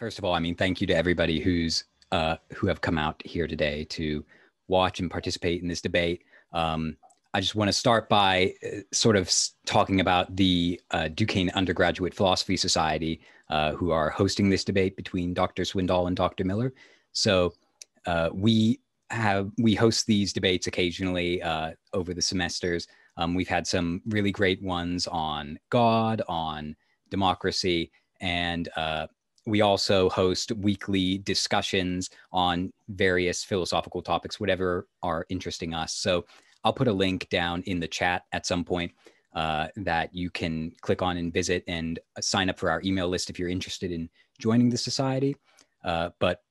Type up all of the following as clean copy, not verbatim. First of all, I mean, thank you to everybody who have come out here today to watch and participate in this debate. I just want to start by sort of talking about the Duquesne Undergraduate Philosophy Society, who are hosting this debate between Dr. Swindal and Dr. Miller. So we host these debates occasionally over the semesters. We've had some really great ones on God, on democracy, and we also host weekly discussions on various philosophical topics, whatever are interesting us. So I'll put a link down in the chat at some point that you can click on and visit and sign up for our email list if you're interested in joining the society. But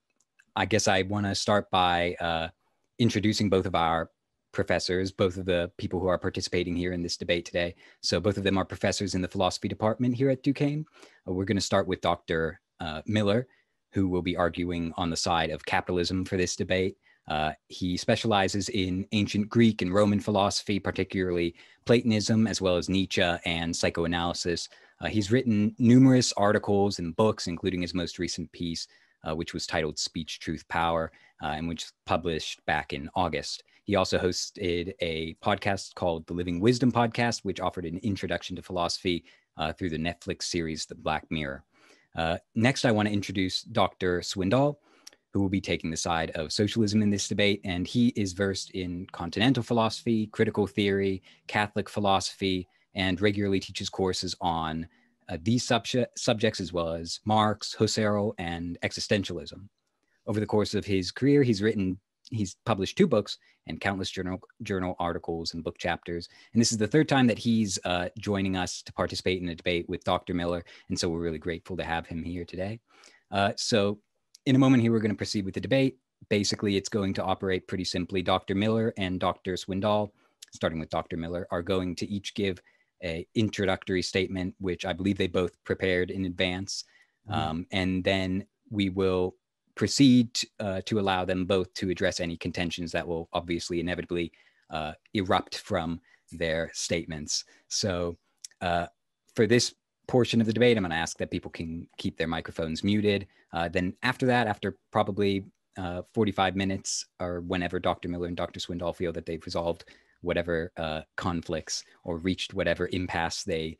I guess I want to start by introducing both of our professors, both of the people who are participating here in this debate today. So both of them are professors in the philosophy department here at Duquesne. We're going to start with Dr. Miller, who will be arguing on the side of capitalism for this debate. He specializes in ancient Greek and Roman philosophy, particularly Platonism, as well as Nietzsche and psychoanalysis. He's written numerous articles and books, including his most recent piece, which was titled Speech, Truth, Power, and which was published back in August. He also hosted a podcast called The Living Wisdom Podcast, which offered an introduction to philosophy through the Netflix series, The Black Mirror. Next, I want to introduce Dr. Swindal, who will be taking the side of socialism in this debate. And he is versed in continental philosophy, critical theory, Catholic philosophy, and regularly teaches courses on these subjects as well as Marx, Husserl, and existentialism. Over the course of his career, he's published 2 books and countless journal articles and book chapters. And this is the 3rd time that he's joining us to participate in a debate with Dr. Miller. And so we're really grateful to have him here today. So in a moment here, we're going to proceed with the debate. Basically, it's going to operate pretty simply. Dr. Miller and Dr. Swindal, starting with Dr. Miller, are going to each give an introductory statement, which I believe they both prepared in advance. And then we will proceed to allow them both to address any contentions that will obviously inevitably erupt from their statements. So for this portion of the debate, I'm going to ask that people can keep their microphones muted. Then after that, after probably 45 minutes or whenever Dr. Miller and Dr. Swindal feel that they've resolved whatever conflicts or reached whatever impasse they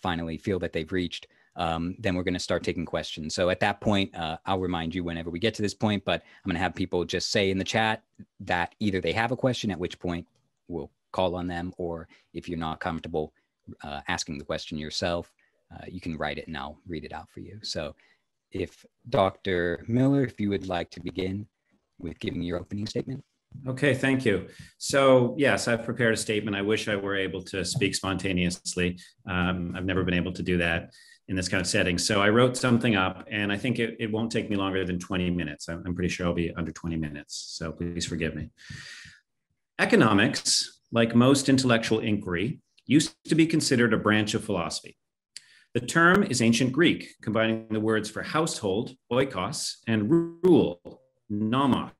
finally feel that they've reached, then we're going to start taking questions. So at that point, I'll remind you whenever we get to this point, but I'm going to have people just say in the chat that either they have a question, at which point we'll call on them, or if you're not comfortable asking the question yourself, you can write it and I'll read it out for you. So if Dr. Miller, if you would like to begin with giving your opening statement. Okay, thank you. So yes, I've prepared a statement. I wish I were able to speak spontaneously. I've never been able to do that in this kind of setting. So I wrote something up and I think it won't take me longer than 20 minutes. I'm pretty sure I'll be under 20 minutes. So please forgive me. Economics, like most intellectual inquiry, used to be considered a branch of philosophy. The term is ancient Greek, combining the words for household, oikos, and rule, nomos.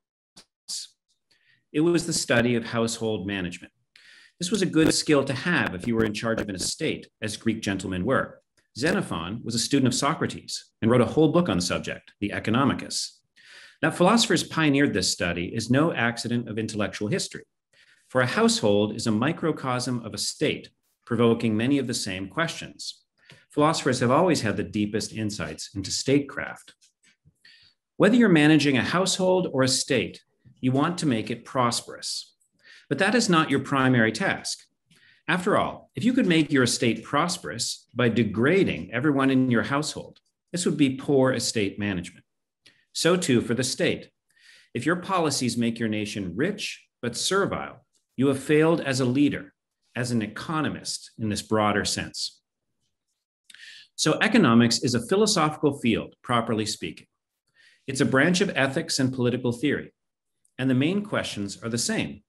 It was the study of household management. This was a good skill to have if you were in charge of an estate, as Greek gentlemen were. Xenophon was a student of Socrates and wrote a whole book on the subject, The Economicus. That philosophers pioneered this study is no accident of intellectual history, for a household is a microcosm of a state, provoking many of the same questions. Philosophers have always had the deepest insights into statecraft. Whether you're managing a household or a state, you want to make it prosperous, but that is not your primary task. After all, if you could make your estate prosperous by degrading everyone in your household, this would be poor estate management. So too for the state. If your policies make your nation rich but servile, you have failed as a leader, as an economist in this broader sense. So economics is a philosophical field, properly speaking. It's a branch of ethics and political theory. And the main questions are the same.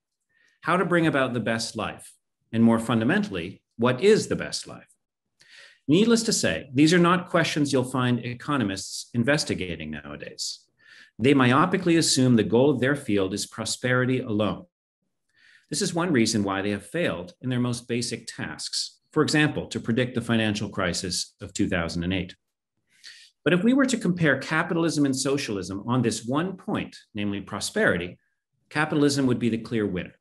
How to bring about the best life? And more fundamentally, what is the best life? Needless to say, these are not questions you'll find economists investigating nowadays. They myopically assume the goal of their field is prosperity alone. This is one reason why they have failed in their most basic tasks. For example, to predict the financial crisis of 2008. But if we were to compare capitalism and socialism on this one point, namely prosperity, capitalism would be the clear winner.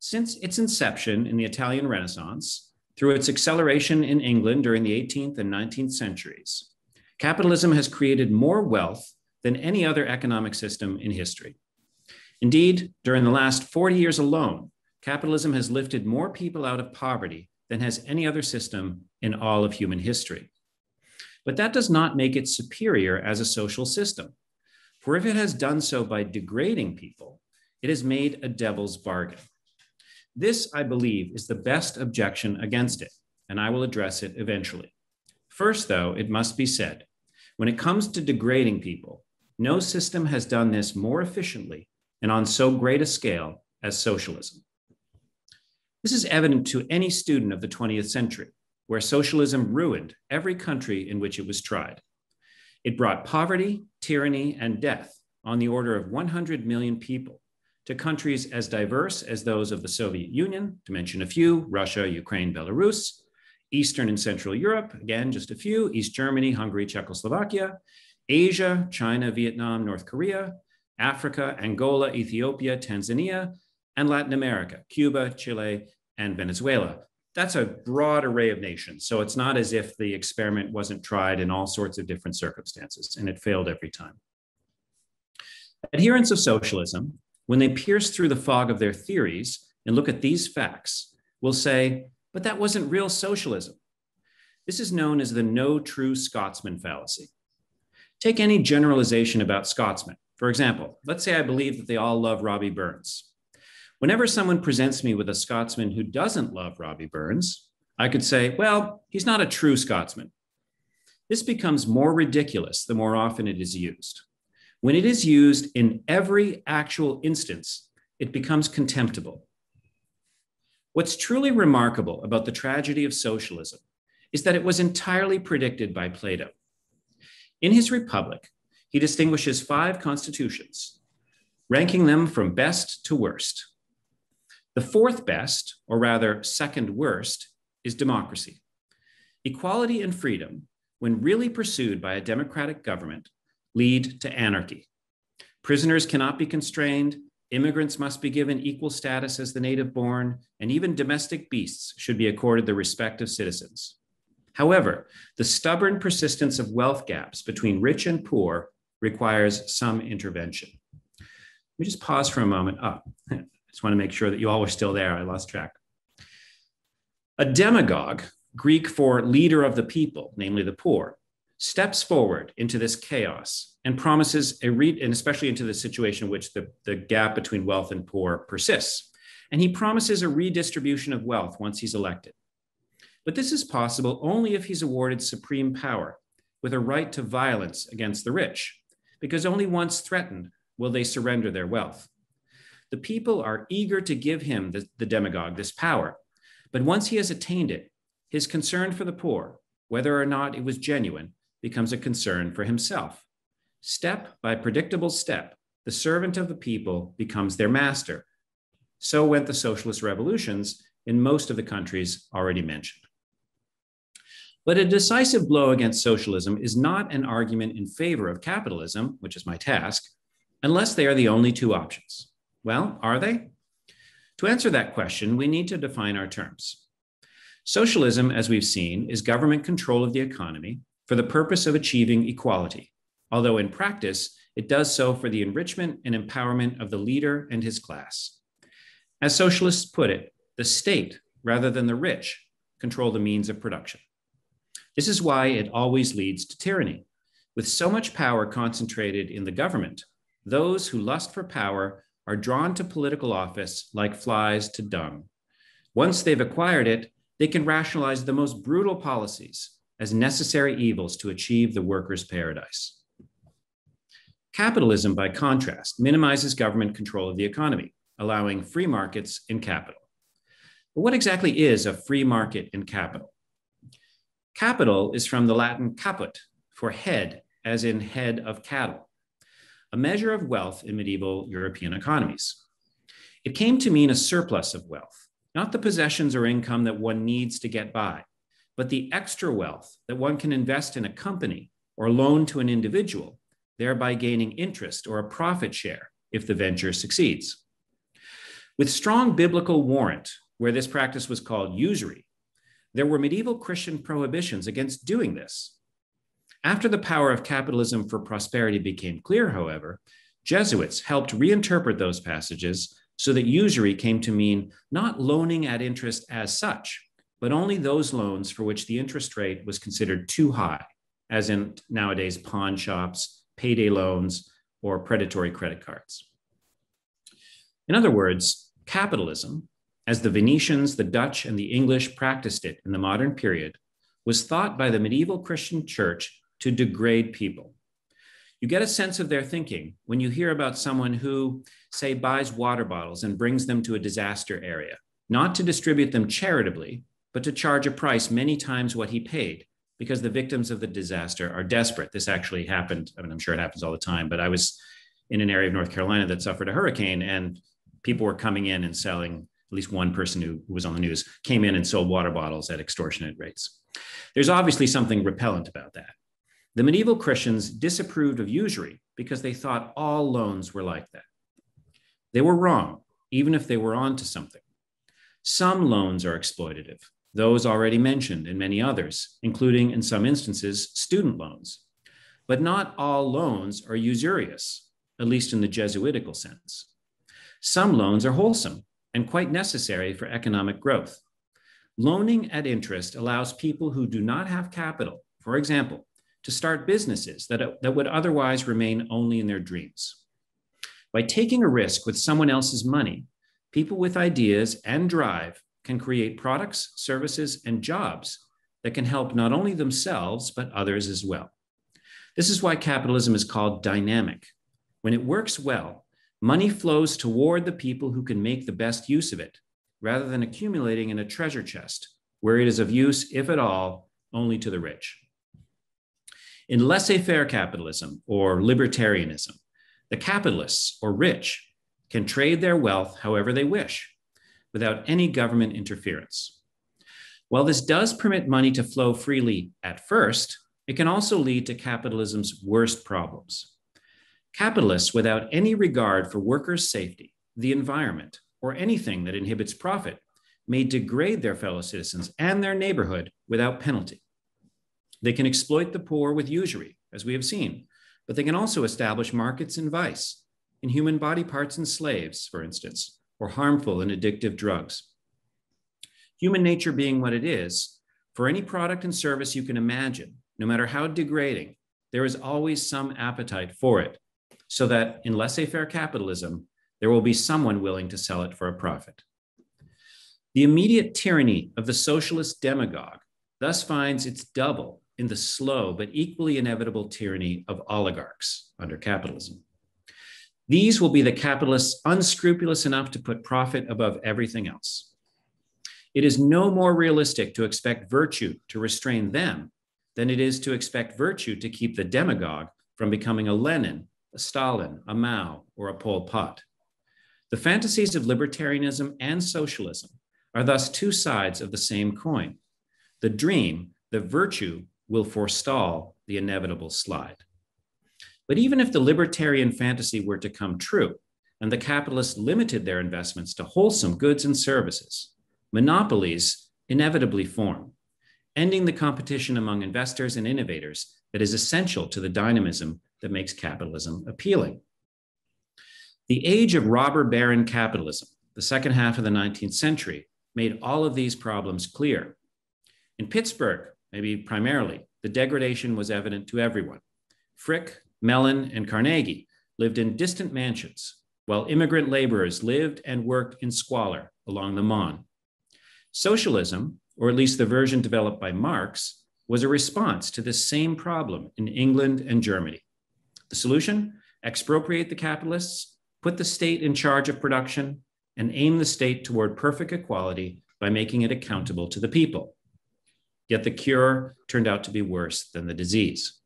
Since its inception in the Italian Renaissance, through its acceleration in England during the 18th and 19th centuries, capitalism has created more wealth than any other economic system in history. Indeed, during the last 40 years alone, capitalism has lifted more people out of poverty than has any other system in all of human history. But that does not make it superior as a social system. For if it has done so by degrading people, it has made a devil's bargain. This, I believe, is the best objection against it, and I will address it eventually. First, though, it must be said, when it comes to degrading people, no system has done this more efficiently and on so great a scale as socialism. This is evident to any student of the 20th century, where socialism ruined every country in which it was tried. It brought poverty, tyranny, and death on the order of 100 million people to countries as diverse as those of the Soviet Union, to mention a few, Russia, Ukraine, Belarus, Eastern and Central Europe, again, just a few, East Germany, Hungary, Czechoslovakia, Asia, China, Vietnam, North Korea, Africa, Angola, Ethiopia, Tanzania, and Latin America, Cuba, Chile, and Venezuela. That's a broad array of nations. So it's not as if the experiment wasn't tried in all sorts of different circumstances, and it failed every time. Adherents of socialism, when they pierce through the fog of their theories and look at these facts, will say, but that wasn't real socialism. This is known as the no true Scotsman fallacy. Take any generalization about Scotsmen. For example, let's say I believe that they all love Robbie Burns. Whenever someone presents me with a Scotsman who doesn't love Robbie Burns, I could say, well, he's not a true Scotsman. This becomes more ridiculous the more often it is used. When it is used in every actual instance, it becomes contemptible. What's truly remarkable about the tragedy of socialism is that it was entirely predicted by Plato. In his Republic, he distinguishes 5 constitutions, ranking them from best to worst. The 4th best, or rather second worst, is democracy. Equality and freedom, when really pursued by a democratic government, lead to anarchy. Prisoners cannot be constrained, immigrants must be given equal status as the native born, and even domestic beasts should be accorded the respect of citizens. However, the stubborn persistence of wealth gaps between rich and poor requires some intervention. Let me just pause for a moment. Just want to make sure that you all were still there. I lost track. A demagogue, Greek for leader of the people, namely the poor, steps forward into this chaos and promises and especially into the situation in which the gap between wealth and poor persists. And he promises a redistribution of wealth once he's elected. But this is possible only if he's awarded supreme power with a right to violence against the rich, because only once threatened will they surrender their wealth. The people are eager to give him, the demagogue, this power. But once he has attained it, his concern for the poor, whether or not it was genuine, becomes a concern for himself. Step by predictable step, the servant of the people becomes their master. So went the socialist revolutions in most of the countries already mentioned. But a decisive blow against socialism is not an argument in favor of capitalism, which is my task, unless they are the only two options. Well, are they? To answer that question, we need to define our terms. Socialism, as we've seen, is government control of the economy for the purpose of achieving equality, although in practice, it does so for the enrichment and empowerment of the leader and his class. As socialists put it, the state, rather than the rich, control the means of production. This is why it always leads to tyranny. With so much power concentrated in the government, those who lust for power are drawn to political office like flies to dung. Once they've acquired it, they can rationalize the most brutal policies as necessary evils to achieve the workers' paradise. Capitalism, by contrast, minimizes government control of the economy, allowing free markets in capital. But what exactly is a free market in capital? Capital is from the Latin caput, for head, as in head of cattle, a measure of wealth in medieval European economies. It came to mean a surplus of wealth, not the possessions or income that one needs to get by, but the extra wealth that one can invest in a company or loaned to an individual, thereby gaining interest or a profit share if the venture succeeds. With strong biblical warrant, where this practice was called usury, there were medieval Christian prohibitions against doing this. After the power of capitalism for prosperity became clear, however, Jesuits helped reinterpret those passages so that usury came to mean not loaning at interest as such, but only those loans for which the interest rate was considered too high, as in nowadays pawn shops, payday loans, or predatory credit cards. In other words, capitalism, as the Venetians, the Dutch, and the English practiced it in the modern period, was thought by the medieval Christian church to degrade people. You get a sense of their thinking when you hear about someone who, say, buys water bottles and brings them to a disaster area, not to distribute them charitably, but to charge a price many times what he paid, because the victims of the disaster are desperate. This actually happened. I mean, I'm sure it happens all the time, but I was in an area of North Carolina that suffered a hurricane, and people were coming in and selling, at least one person who was on the news came in and sold water bottles at extortionate rates. There's obviously something repellent about that. The medieval Christians disapproved of usury because they thought all loans were like that. They were wrong, even if they were onto something. Some loans are exploitative, those already mentioned, and many others, including in some instances, student loans. But not all loans are usurious, at least in the Jesuitical sense. Some loans are wholesome and quite necessary for economic growth. Loaning at interest allows people who do not have capital, for example, to start businesses that would otherwise remain only in their dreams. By taking a risk with someone else's money, people with ideas and drive can create products, services, and jobs that can help not only themselves, but others as well. This is why capitalism is called dynamic. When it works well, money flows toward the people who can make the best use of it, rather than accumulating in a treasure chest where it is of use, if at all, only to the rich. In laissez-faire capitalism or libertarianism, the capitalists or rich can trade their wealth however they wish, without any government interference. While this does permit money to flow freely at first, it can also lead to capitalism's worst problems. Capitalists, without any regard for workers' safety, the environment, or anything that inhibits profit, may degrade their fellow citizens and their neighborhood without penalty. They can exploit the poor with usury, as we have seen, but they can also establish markets in vice, in human body parts and slaves, for instance, or harmful and addictive drugs. Human nature being what it is, for any product and service you can imagine, no matter how degrading, there is always some appetite for it, so that in laissez-faire capitalism, there will be someone willing to sell it for a profit. The immediate tyranny of the socialist demagogue thus finds its double in the slow but equally inevitable tyranny of oligarchs under capitalism. These will be the capitalists unscrupulous enough to put profit above everything else. It is no more realistic to expect virtue to restrain them than it is to expect virtue to keep the demagogue from becoming a Lenin, a Stalin, a Mao, or a Pol Pot. The fantasies of libertarianism and socialism are thus two sides of the same coin, the dream that virtue will forestall the inevitable slide. But even if the libertarian fantasy were to come true, and the capitalists limited their investments to wholesome goods and services, monopolies inevitably form, ending the competition among investors and innovators that is essential to the dynamism that makes capitalism appealing. The age of robber baron capitalism, the second half of the 19th century, made all of these problems clear. In Pittsburgh, maybe primarily, the degradation was evident to everyone. Frick, Mellon, and Carnegie lived in distant mansions, while immigrant laborers lived and worked in squalor along the Marne. Socialism, or at least the version developed by Marx, was a response to this same problem in England and Germany. The solution? Expropriate the capitalists, put the state in charge of production, and aim the state toward perfect equality by making it accountable to the people. Yet the cure turned out to be worse than the disease.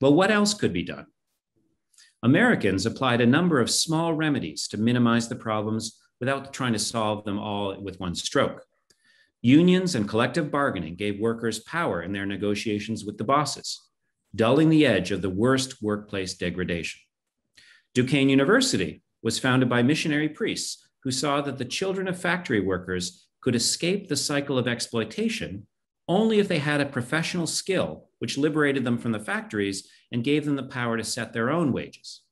Well, what else could be done? Americans applied a number of small remedies to minimize the problems without trying to solve them all with one stroke. Unions and collective bargaining gave workers power in their negotiations with the bosses. dulling the edge of the worst workplace degradation. Duquesne University was founded by missionary priests who saw that the children of factory workers could escape the cycle of exploitation only if they had a professional skill which liberated them from the factories and gave them the power to set their own wages.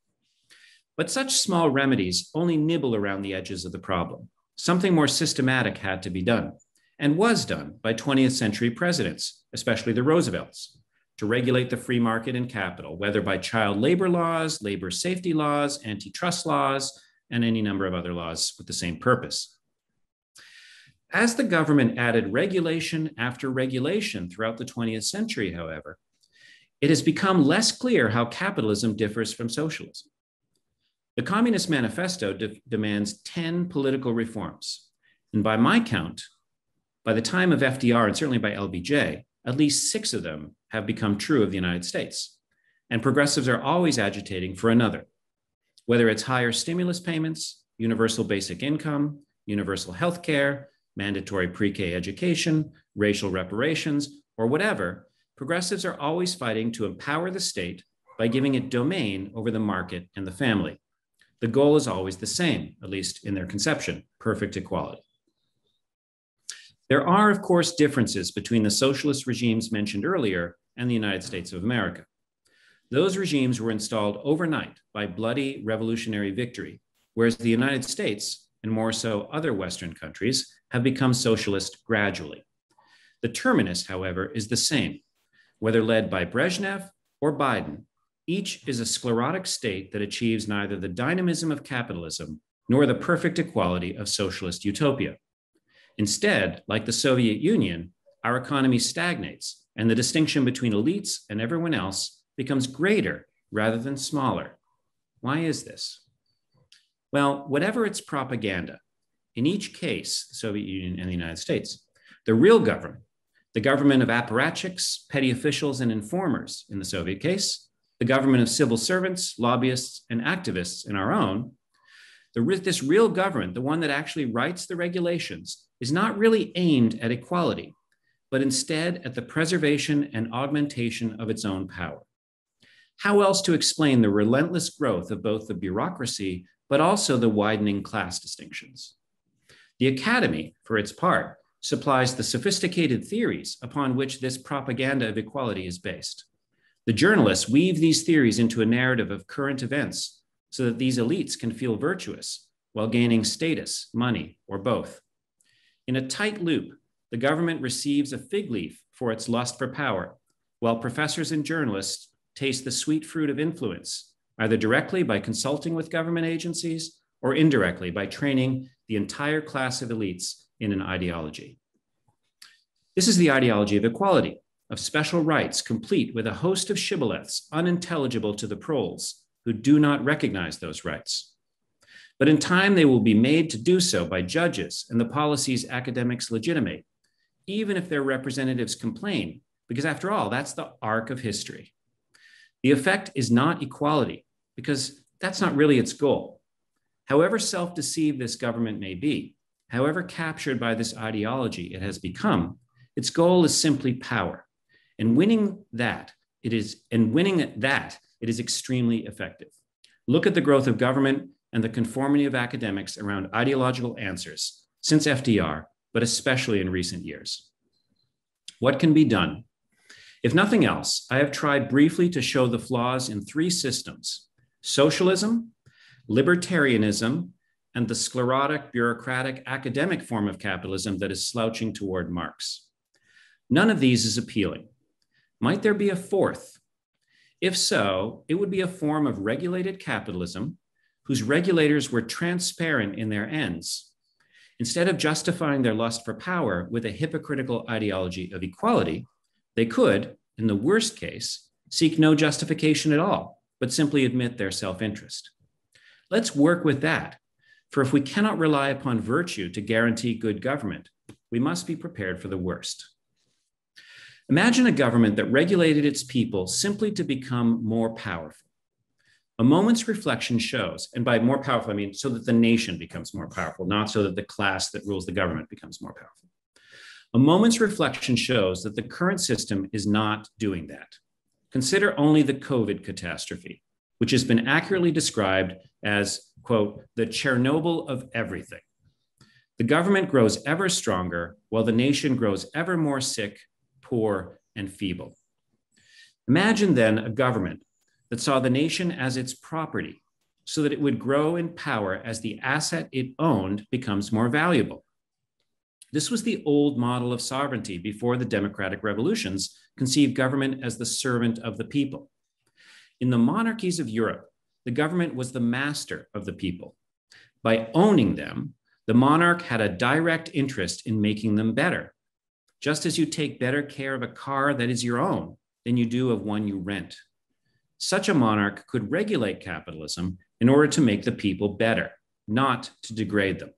But such small remedies only nibble around the edges of the problem. Something more systematic had to be done, and was done by 20th century presidents, especially the Roosevelts, to regulate the free market and capital, whether by child labor laws, labor safety laws, antitrust laws, and any number of other laws with the same purpose. As the government added regulation after regulation throughout the 20th century, however, it has become less clear how capitalism differs from socialism. The Communist Manifesto demands 10 political reforms. And by my count, by the time of FDR and certainly by LBJ, at least 6 of them have become true of the United States. And progressives are always agitating for another, whether it's higher stimulus payments, universal basic income, universal health care, mandatory pre-K education, racial reparations, or whatever. Progressives are always fighting to empower the state by giving it domain over the market and the family. The goal is always the same, at least in their conception, perfect equality. There are, of course, differences between the socialist regimes mentioned earlier and the United States of America. Those regimes were installed overnight by bloody revolutionary victory, whereas the United States, and more so other Western countries, have become socialist gradually. The terminus, however, is the same. Whether led by Brezhnev or Biden, each is a sclerotic state that achieves neither the dynamism of capitalism nor the perfect equality of socialist utopia. Instead, like the Soviet Union, our economy stagnates, and the distinction between elites and everyone else becomes greater rather than smaller. Why is this? Well, whatever its propaganda, in each case, the Soviet Union and the United States, the real government, the government of apparatchiks, petty officials, and informers in the Soviet case, the government of civil servants, lobbyists, and activists in our own, this real government, the one that actually writes the regulations, is not really aimed at equality, but instead at the preservation and augmentation of its own power. How else to explain the relentless growth of both the bureaucracy, but also the widening class distinctions? The academy, for its part, supplies the sophisticated theories upon which this propaganda of equality is based. The journalists weave these theories into a narrative of current events so that these elites can feel virtuous while gaining status, money, or both. In a tight loop, the government receives a fig leaf for its lust for power, while professors and journalists taste the sweet fruit of influence, either directly by consulting with government agencies or indirectly by training the entire class of elites in an ideology. This is the ideology of equality, of special rights complete with a host of shibboleths unintelligible to the proles who do not recognize those rights. But in time, they will be made to do so by judges and the policies academics legitimate, even if their representatives complain, because after all, that's the arc of history. The effect is not equality, because that's not really its goal. However self-deceived this government may be, however captured by this ideology it has become, its goal is simply power. And winning that, it is extremely effective. Look at the growth of government and the conformity of academics around ideological answers since FDR, but especially in recent years. What can be done? If nothing else, I have tried briefly to show the flaws in 3 systems: socialism, libertarianism, and the sclerotic, bureaucratic, academic form of capitalism that is slouching toward Marx. None of these is appealing. Might there be a 4th? If so, it would be a form of regulated capitalism whose regulators were transparent in their ends, instead of justifying their lust for power with a hypocritical ideology of equality. They could, in the worst case, seek no justification at all, but simply admit their self-interest. Let's work with that, for if we cannot rely upon virtue to guarantee good government, we must be prepared for the worst. Imagine a government that regulated its people simply to become more powerful. A moment's reflection shows, and by more powerful, I mean so that the nation becomes more powerful, not so that the class that rules the government becomes more powerful. A moment's reflection shows that the current system is not doing that. Consider only the COVID catastrophe, which has been accurately described as, quote, the Chernobyl of everything. The government grows ever stronger, while the nation grows ever more sick, poor, and feeble. Imagine then a government that saw the nation as its property, so that it would grow in power as the asset it owned becomes more valuable. This was the old model of sovereignty before the democratic revolutions conceived government as the servant of the people. In the monarchies of Europe, the government was the master of the people. By owning them, the monarch had a direct interest in making them better, just as you take better care of a car that is your own than you do of one you rent. Such a monarch could regulate capitalism in order to make the people better, not to degrade them.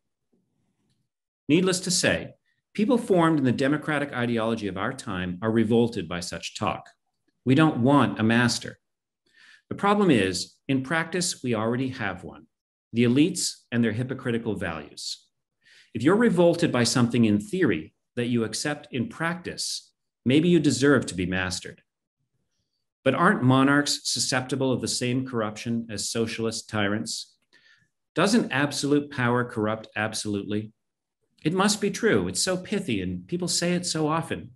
Needless to say, people formed in the democratic ideology of our time are revolted by such talk. We don't want a master. The problem is, in practice, we already have one, the elites and their hypocritical values. If you're revolted by something in theory that you accept in practice, maybe you deserve to be mastered. But aren't monarchs susceptible of the same corruption as socialist tyrants? Doesn't absolute power corrupt absolutely? It must be true. It's so pithy and people say it so often.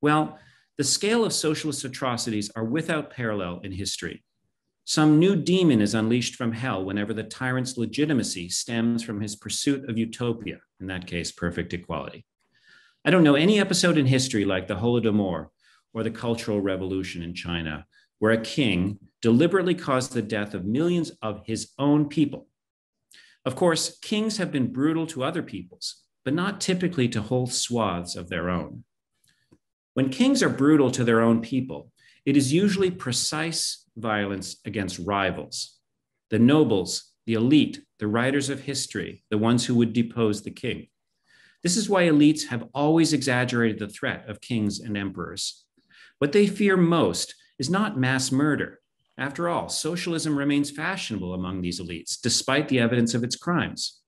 Well, the scale of socialist atrocities are without parallel in history. Some new demon is unleashed from hell whenever the tyrant's legitimacy stems from his pursuit of utopia, in that case, perfect equality. I don't know any episode in history like the Holodomor or the Cultural Revolution in China, where a king deliberately caused the death of millions of his own people. Of course, kings have been brutal to other peoples, but not typically to whole swaths of their own. When kings are brutal to their own people, it is usually precise violence against rivals, the nobles, the elite, the writers of history, the ones who would depose the king. This is why elites have always exaggerated the threat of kings and emperors. What they fear most is not mass murder. After all, socialism remains fashionable among these elites, despite the evidence of its crimes.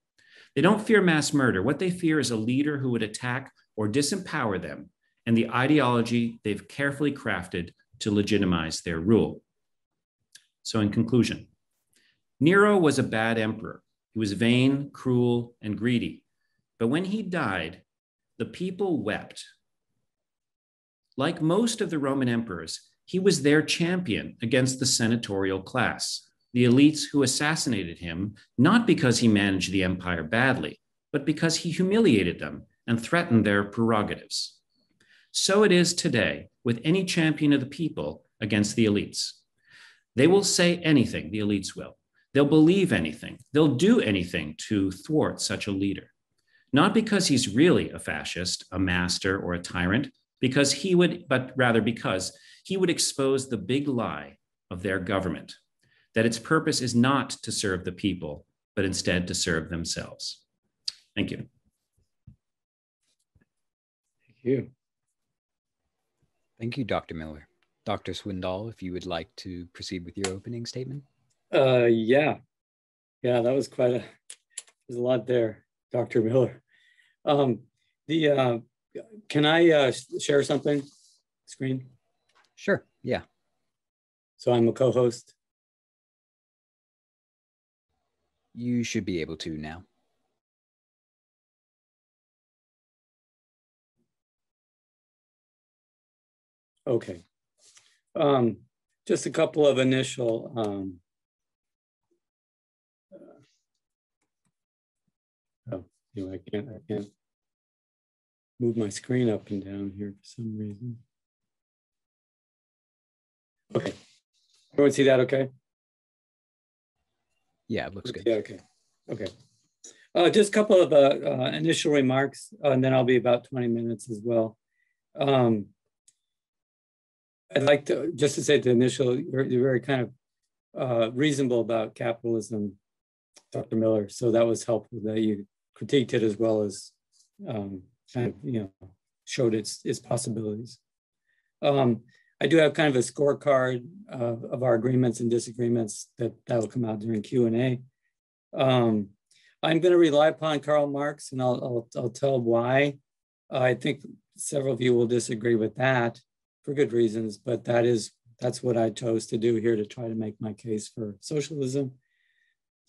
They don't fear mass murder. What they fear is a leader who would attack or disempower them and the ideology they've carefully crafted to legitimize their rule. So in conclusion, Nero was a bad emperor. He was vain, cruel, and greedy. But when he died, the people wept. Like most of the Roman emperors, he was their champion against the senatorial class, the elites who assassinated him, not because he managed the empire badly, but because he humiliated them and threatened their prerogatives. So it is today with any champion of the people against the elites. They will say anything, the elites will. They'll believe anything. They'll do anything to thwart such a leader. Not because he's really a fascist, a master, or a tyrant, because he would expose the big lie of their government, that its purpose is not to serve the people, but instead to serve themselves. Thank you. Thank you. Thank you, Dr. Miller. Dr. Swindal, if you would like to proceed with your opening statement. Yeah, that was quite a, there's a lot there, Dr. Miller. Can I share something, screen? Sure, yeah. So I'm a co-host? You should be able to now. Okay. Just a couple of initial I can't move my screen up and down here for some reason. Okay, everyone see that okay? Yeah, it looks good. Yeah, okay. Just a couple of initial remarks, and then I'll be about 20 minutes as well. I'd like to, just to say the initial, you're very kind of reasonable about capitalism, Dr. Miller. So that was helpful that you critiqued it as well as kind of, showed its possibilities. I do have kind of a scorecard of our agreements and disagreements that'll come out during Q&A. I'm going to rely upon Karl Marx, and I'll tell why. I think several of you will disagree with that, for good reasons, but that is That's what I chose to do here to try to make my case for socialism.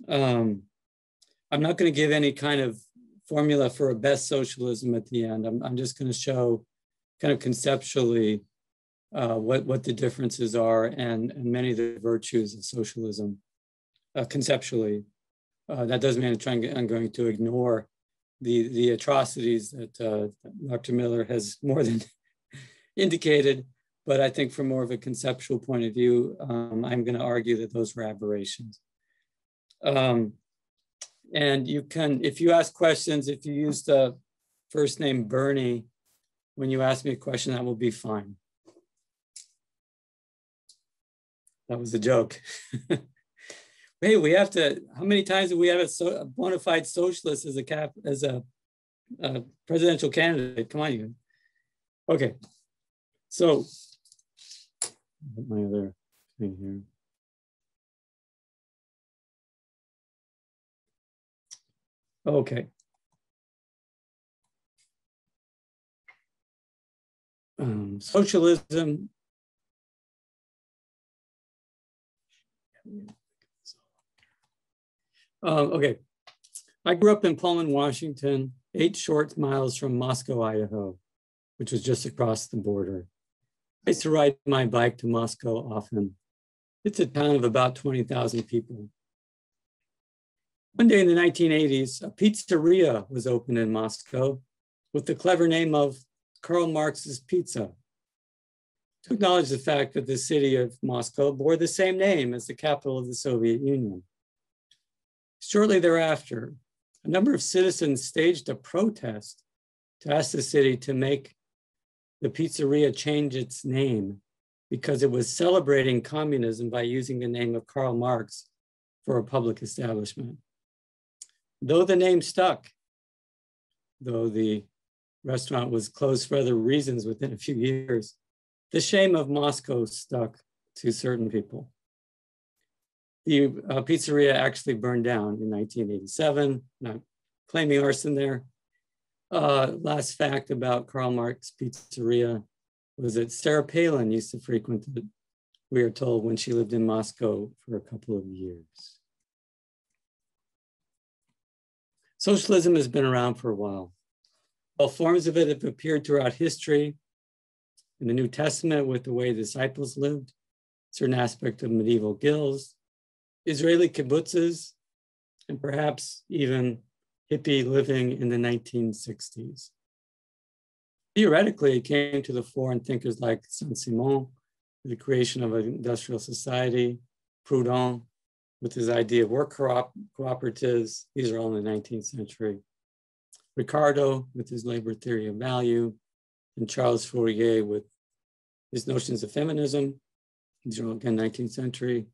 I'm not going to give any kind of formula for a best socialism at the end. I'm just going to show kind of conceptually what the differences are and many of the virtues of socialism conceptually. That doesn't mean I'm going to ignore the atrocities that Dr. Miller has more than indicated, but I think from more of a conceptual point of view, I'm going to argue that those were aberrations. And you can, if you ask questions, if you use the first name Bernie, when you ask me a question, that will be fine. That was a joke. Hey, we have to, how many times do we have a bona fide socialist as a presidential candidate? Come on, you. Okay. So, my other thing here. Okay. Socialism. Okay. I grew up in Pullman, Washington, 8 short miles from Moscow, Idaho, which was just across the border. I used to ride my bike to Moscow often. It's a town of about 20,000 people. One day in the 1980s, a pizzeria was opened in Moscow with the clever name of Karl Marx's Pizza. To acknowledge the fact that the city of Moscow bore the same name as the capital of the Soviet Union. Shortly thereafter, a number of citizens staged a protest to ask the city to make the pizzeria change its name because it was celebrating communism by using the name of Karl Marx for a public establishment. Though the name stuck, though the restaurant was closed for other reasons within a few years, the shame of Moscow stuck to certain people. The pizzeria actually burned down in 1987, not claiming arson there. Last fact about Karl Marx Pizzeria was that Sarah Palin used to frequent it, we are told, when she lived in Moscow for a couple of years. Socialism has been around for a while. All forms of it have appeared throughout history. In the New Testament, with the way disciples lived, certain aspect of medieval guilds, Israeli kibbutzes, and perhaps even hippie living in the 1960s. Theoretically, it came to the fore in thinkers like Saint-Simon, the creation of an industrial society, Proudhon, with his idea of work cooperatives. These are all in the 19th century. Ricardo, with his labor theory of value, and Charles Fourier with his notions of feminism. These are all again 19th century.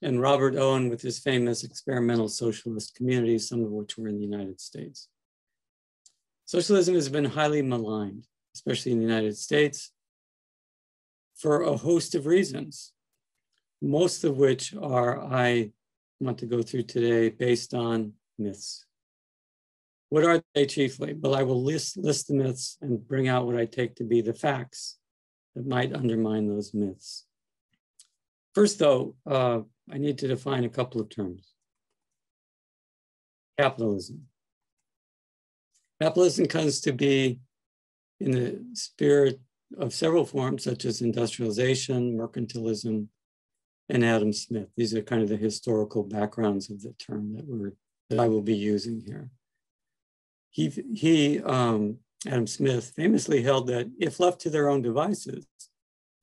And Robert Owen with his famous experimental socialist communities, some of which were in the United States. Socialism has been highly maligned, especially in the United States, for a host of reasons, most of which are, I want to go through today, based on myths. What are they chiefly? Well, I will list the myths and bring out what I take to be the facts that might undermine those myths. First, though, I need to define a couple of terms. Capitalism. Capitalism comes to be in the spirit of several forms, such as industrialization, mercantilism, and Adam Smith. These are kind of the historical backgrounds of the term that I will be using here. Adam Smith, famously held that if left to their own devices,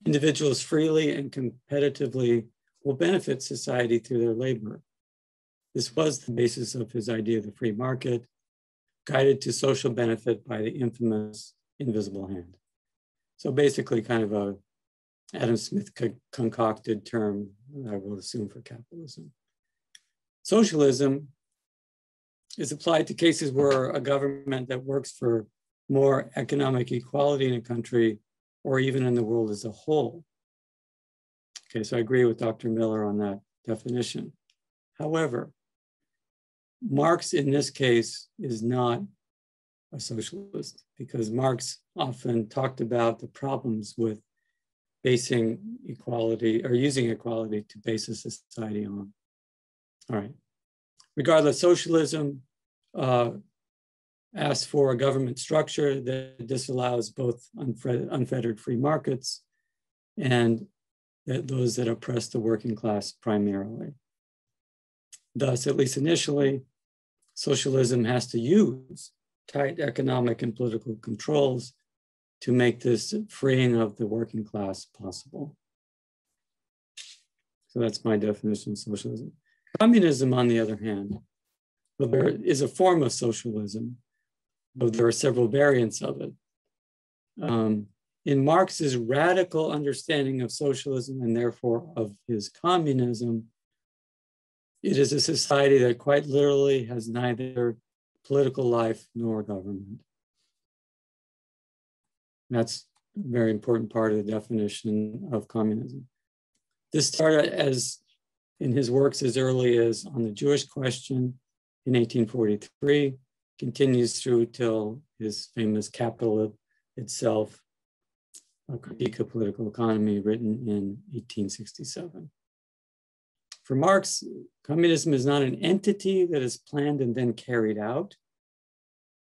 individuals freely and competitively will benefit society through their labor. This was the basis of his idea of the free market, guided to social benefit by the infamous invisible hand. So basically kind of a Adam Smith concocted term, I will assume, for capitalism. Socialism is applied to cases where a government that works for more economic equality in a country or even in the world as a whole. Okay, so I agree with Dr. Miller on that definition. However, Marx in this case is not a socialist because Marx often talked about the problems with basing equality or using equality to base a society on. All right. Regardless, socialism asks for a government structure that disallows both unfettered free markets and that those that oppress the working class primarily. Thus, at least initially, socialism has to use tight economic and political controls to make this freeing of the working class possible. So that's my definition of socialism. Communism, on the other hand, there is a form of socialism, but there are several variants of it. In Marx's radical understanding of socialism and therefore of his communism, it is a society that quite literally has neither political life nor government. That's a very important part of the definition of communism. This started as in his works as early as On the Jewish Question in 1843, continues through till his famous Capital Itself, a Critique of Political Economy, written in 1867. For Marx, communism is not an entity that is planned and then carried out,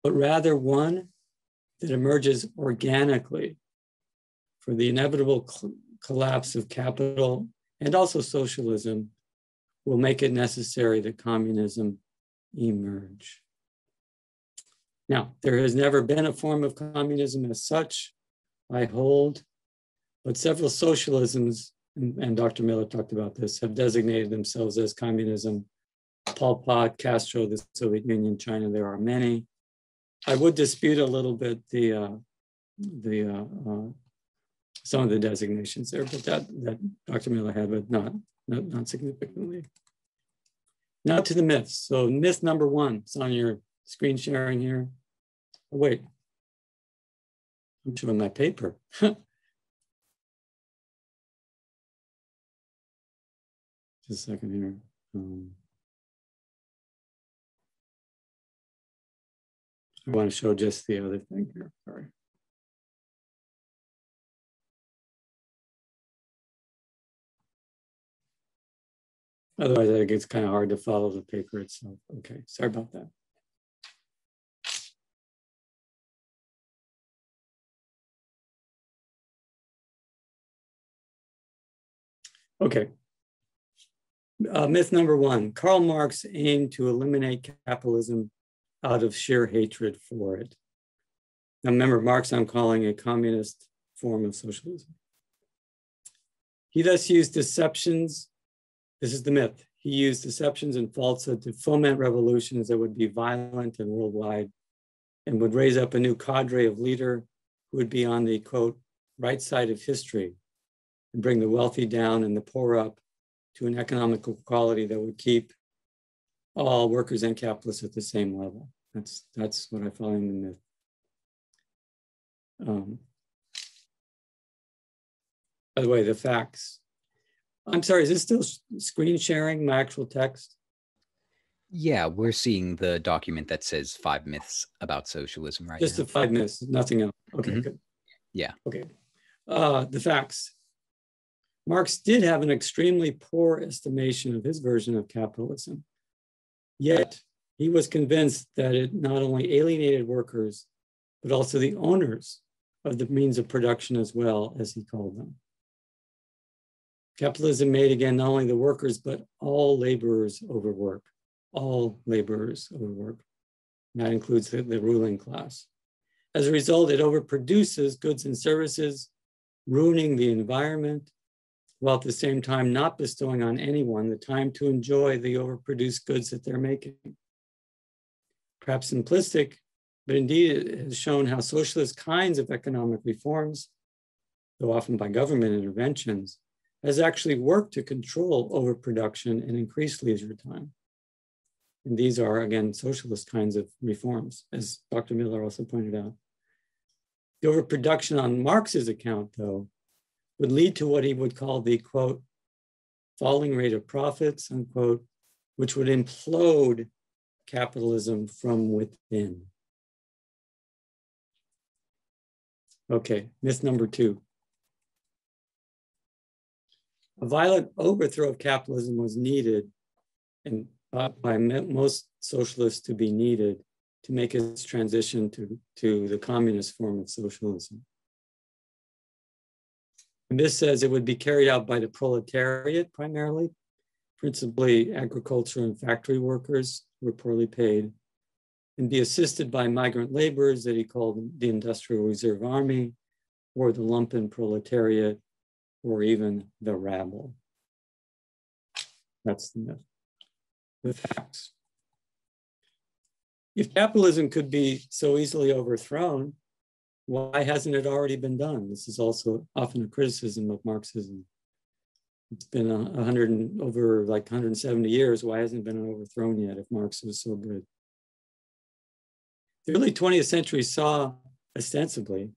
but rather one that emerges organically for the inevitable collapse of capital and also socialism will make it necessary that communism emerge. Now, there has never been a form of communism as such, I hold, but several socialisms, and Dr. Miller talked about this, have designated themselves as communism. Pol Pot, Castro, the Soviet Union, China, there are many. I would dispute a little bit some of the designations there, but that Dr. Miller had, but not significantly. Now to the myths. So myth number one, it's on your screen sharing here. Oh, wait, I'm showing my paper. Just a second here. I want to show just the other thing here, sorry. Otherwise, I think it's kind of hard to follow the paper itself. Okay, sorry about that. Okay. Myth number one, Karl Marx aimed to eliminate capitalism out of sheer hatred for it. Now remember, Marx I'm calling a communist form of socialism. He thus used deceptions, this is the myth, he used deceptions and falsehood to foment revolutions that would be violent and worldwide and would raise up a new cadre of leader who would be on the, quote, right side of history and bring the wealthy down and the poor up to an economic equality that would keep all workers and capitalists at the same level. That's what I find in the myth. By the way, the facts. I'm sorry, is this still screen sharing, my actual text? Yeah, we're seeing the document that says 5 myths about socialism right now. Just the 5 myths, nothing else. Okay, good. Yeah. Okay, the facts. Marx did have an extremely poor estimation of his version of capitalism. Yet, he was convinced that it not only alienated workers, but also the owners of the means of production as well, as he called them. Capitalism made, again, not only the workers, but all laborers overwork. All laborers overwork. And that includes the ruling class. As a result, it overproduces goods and services, ruining the environment, while at the same time not bestowing on anyone the time to enjoy the overproduced goods that they're making. Perhaps simplistic, but indeed it has shown how socialist kinds of economic reforms, though often by government interventions, has actually worked to control overproduction and increase leisure time. And these are, again, socialist kinds of reforms, as Dr. Miller also pointed out. The overproduction on Marx's account, though, would lead to what he would call the, quote, falling rate of profits, unquote, which would implode capitalism from within. Okay, myth number two. A violent overthrow of capitalism was needed, and by most socialists to be needed, to make its transition to the communist form of socialism. And this says it would be carried out by the proletariat primarily, principally agriculture and factory workers who were poorly paid, and be assisted by migrant laborers that he called the Industrial Reserve Army, or the lumpen proletariat, or even the rabble. That's the myth. The facts. If capitalism could be so easily overthrown, why hasn't it already been done? This is also often a criticism of Marxism. It's been over 170 years. Why hasn't it been overthrown yet if Marx was so good? The early 20th century saw, ostensibly,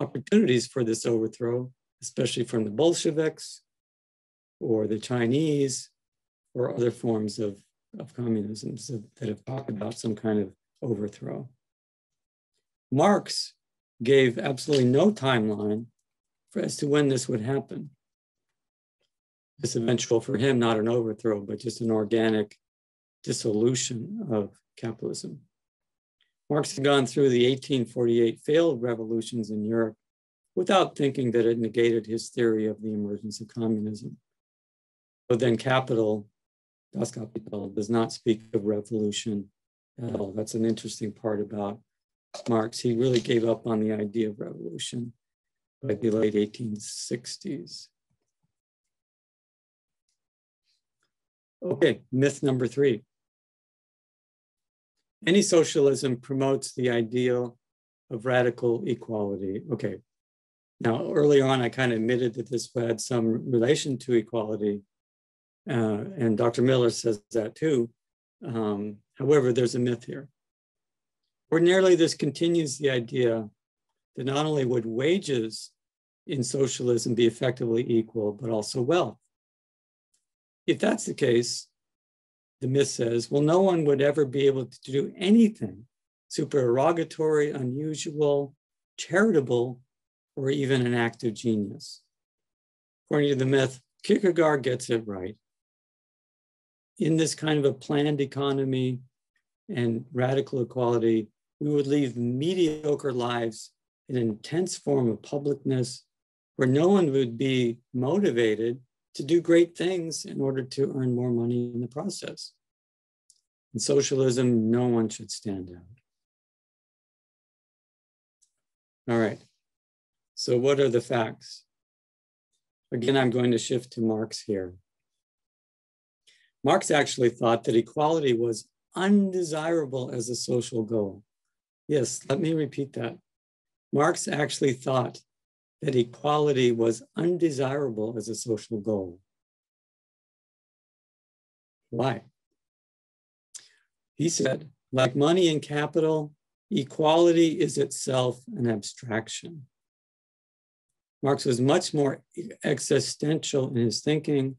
opportunities for this overthrow, especially from the Bolsheviks or the Chinese or other forms of communism that have talked about some kind of overthrow. Marx gave absolutely no timeline as to when this would happen. This eventual, for him, not an overthrow, but just an organic dissolution of capitalism. Marx had gone through the 1848 failed revolutions in Europe without thinking that it negated his theory of the emergence of communism. But then Capital, Das Kapital, does not speak of revolution at all. That's an interesting part about Marx. He really gave up on the idea of revolution by the late 1860s. Okay, myth number three. Any socialism promotes the ideal of radical equality. Okay, now earlier on, I kind of admitted that this had some relation to equality, and Dr. Miller says that too. However, there's a myth here. Ordinarily, this continues the idea that not only would wages in socialism be effectively equal, but also wealth. If that's the case, the myth says, well, no one would ever be able to do anything supererogatory, unusual, charitable, or even an act of genius. According to the myth, Kierkegaard gets it right. In this kind of a planned economy and radical equality, we would leave mediocre lives, an intense form of publicness, where no one would be motivated to do great things in order to earn more money in the process. In socialism, no one should stand out. All right, so what are the facts? Again, I'm going to shift to Marx here. Marx actually thought that equality was undesirable as a social goal. Yes, let me repeat that. Marx actually thought that equality was undesirable as a social goal. Why? He said, like money and capital, equality is itself an abstraction. Marx was much more existential in his thinking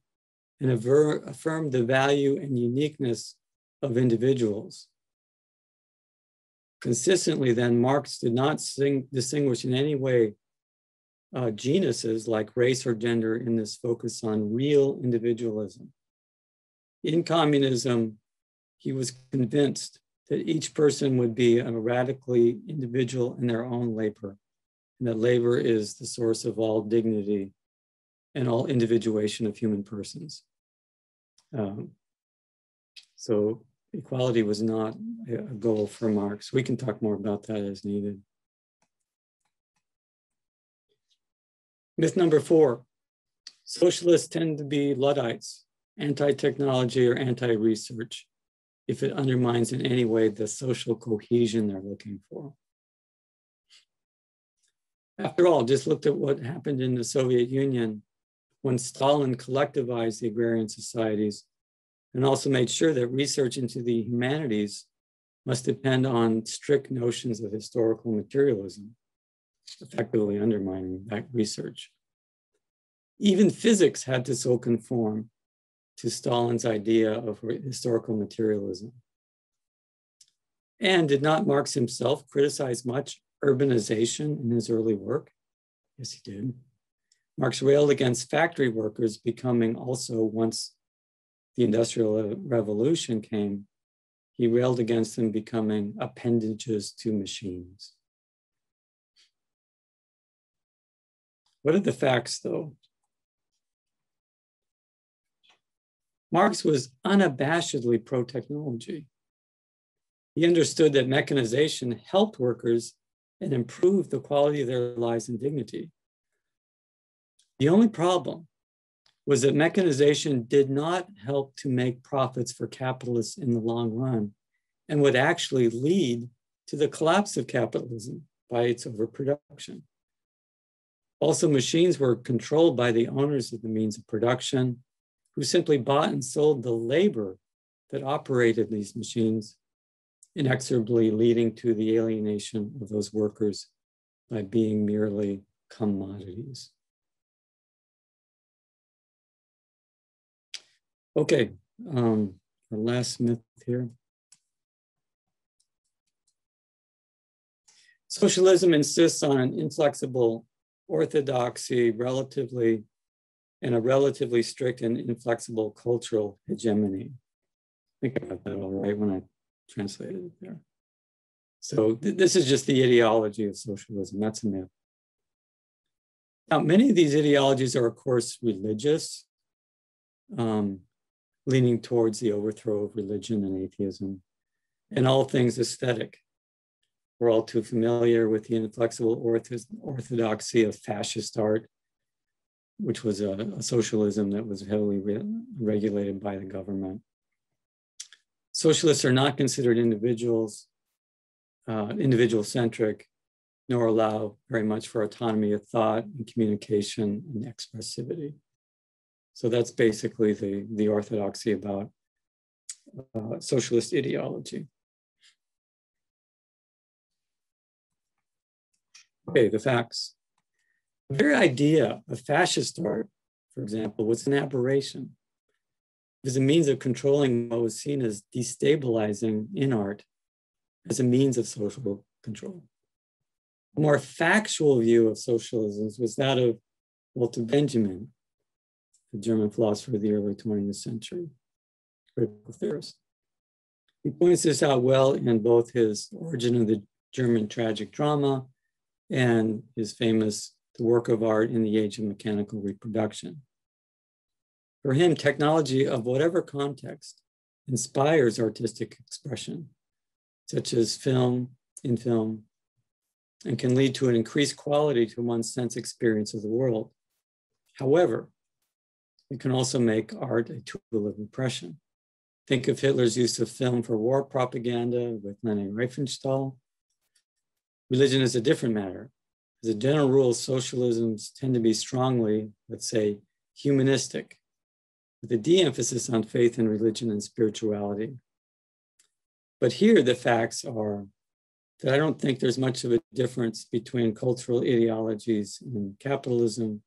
and affirmed the value and uniqueness of individuals. Consistently then, Marx did not distinguish in any way genuses like race or gender in this focus on real individualism. In communism, he was convinced that each person would be a radically individual in their own labor, and that labor is the source of all dignity and all individuation of human persons. So equality was not a goal for Marx. We can talk more about that as needed. Myth number four, socialists tend to be Luddites, anti-technology or anti-research, if it undermines in any way the social cohesion they're looking for. After all, just look at what happened in the Soviet Union when Stalin collectivized the agrarian societies and also made sure that research into the humanities must depend on strict notions of historical materialism, effectively undermining that research. Even physics had to so conform to Stalin's idea of historical materialism. And did not Marx himself criticize much urbanization in his early work? Yes, he did. Marx railed against factory workers becoming also, once the Industrial Revolution came, he railed against them becoming appendages to machines. What are the facts, though? Marx was unabashedly pro-technology. He understood that mechanization helped workers and improved the quality of their lives and dignity. The only problem was that mechanization did not help to make profits for capitalists in the long run and would actually lead to the collapse of capitalism by its overproduction. Also, machines were controlled by the owners of the means of production, who simply bought and sold the labor that operated these machines, inexorably leading to the alienation of those workers by being merely commodities. Okay, our last myth here. Socialism insists on an inflexible orthodoxy and a relatively strict and inflexible cultural hegemony. I think I got that all right when I translated it there. So this is just the ideology of socialism. That's a myth. Now, many of these ideologies are, of course, religious, leaning towards the overthrow of religion and atheism, and all things aesthetic. We're all too familiar with the inflexible orthodoxy of fascist art, which was a socialism that was heavily regulated by the government. Socialists are not considered individuals, individual-centric, nor allow very much for autonomy of thought and communication and expressivity. So that's basically the orthodoxy about socialist ideology. Okay, the facts. The very idea of fascist art, for example, was an aberration. It was a means of controlling what was seen as destabilizing in art as a means of social control. A more factual view of socialism was that of Walter Benjamin, the German philosopher of the early 20th century, critical theorist. He points this out well in both his Origin of the German Tragic Drama and his famous The Work of Art in the Age of Mechanical Reproduction. For him, technology of whatever context inspires artistic expression, such as in film, and can lead to an increased quality to one's sense experience of the world. However, it can also make art a tool of repression. Think of Hitler's use of film for war propaganda with Leni Riefenstahl. Religion is a different matter. As a general rule, socialisms tend to be strongly, let's say, humanistic, with a de-emphasis on faith and religion and spirituality. But here the facts are that I don't think there's much of a difference between cultural ideologies in capitalism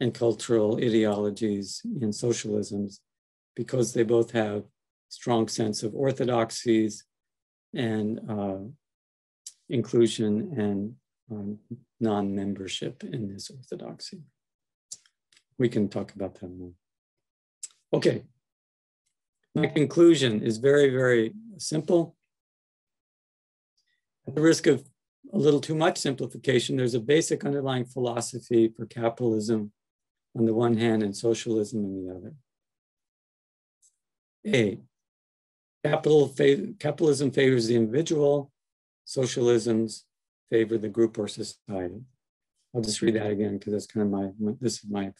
and cultural ideologies in socialisms, because they both have strong sense of orthodoxies and inclusion and non-membership in this orthodoxy. We can talk about that more. Okay, my conclusion is very, very simple. At the risk of a little too much simplification, there's a basic underlying philosophy for capitalism on the one hand and socialism on the other. A, capitalism favors the individual, socialisms favor the group or society. I'll just read that again because that's kind of this is my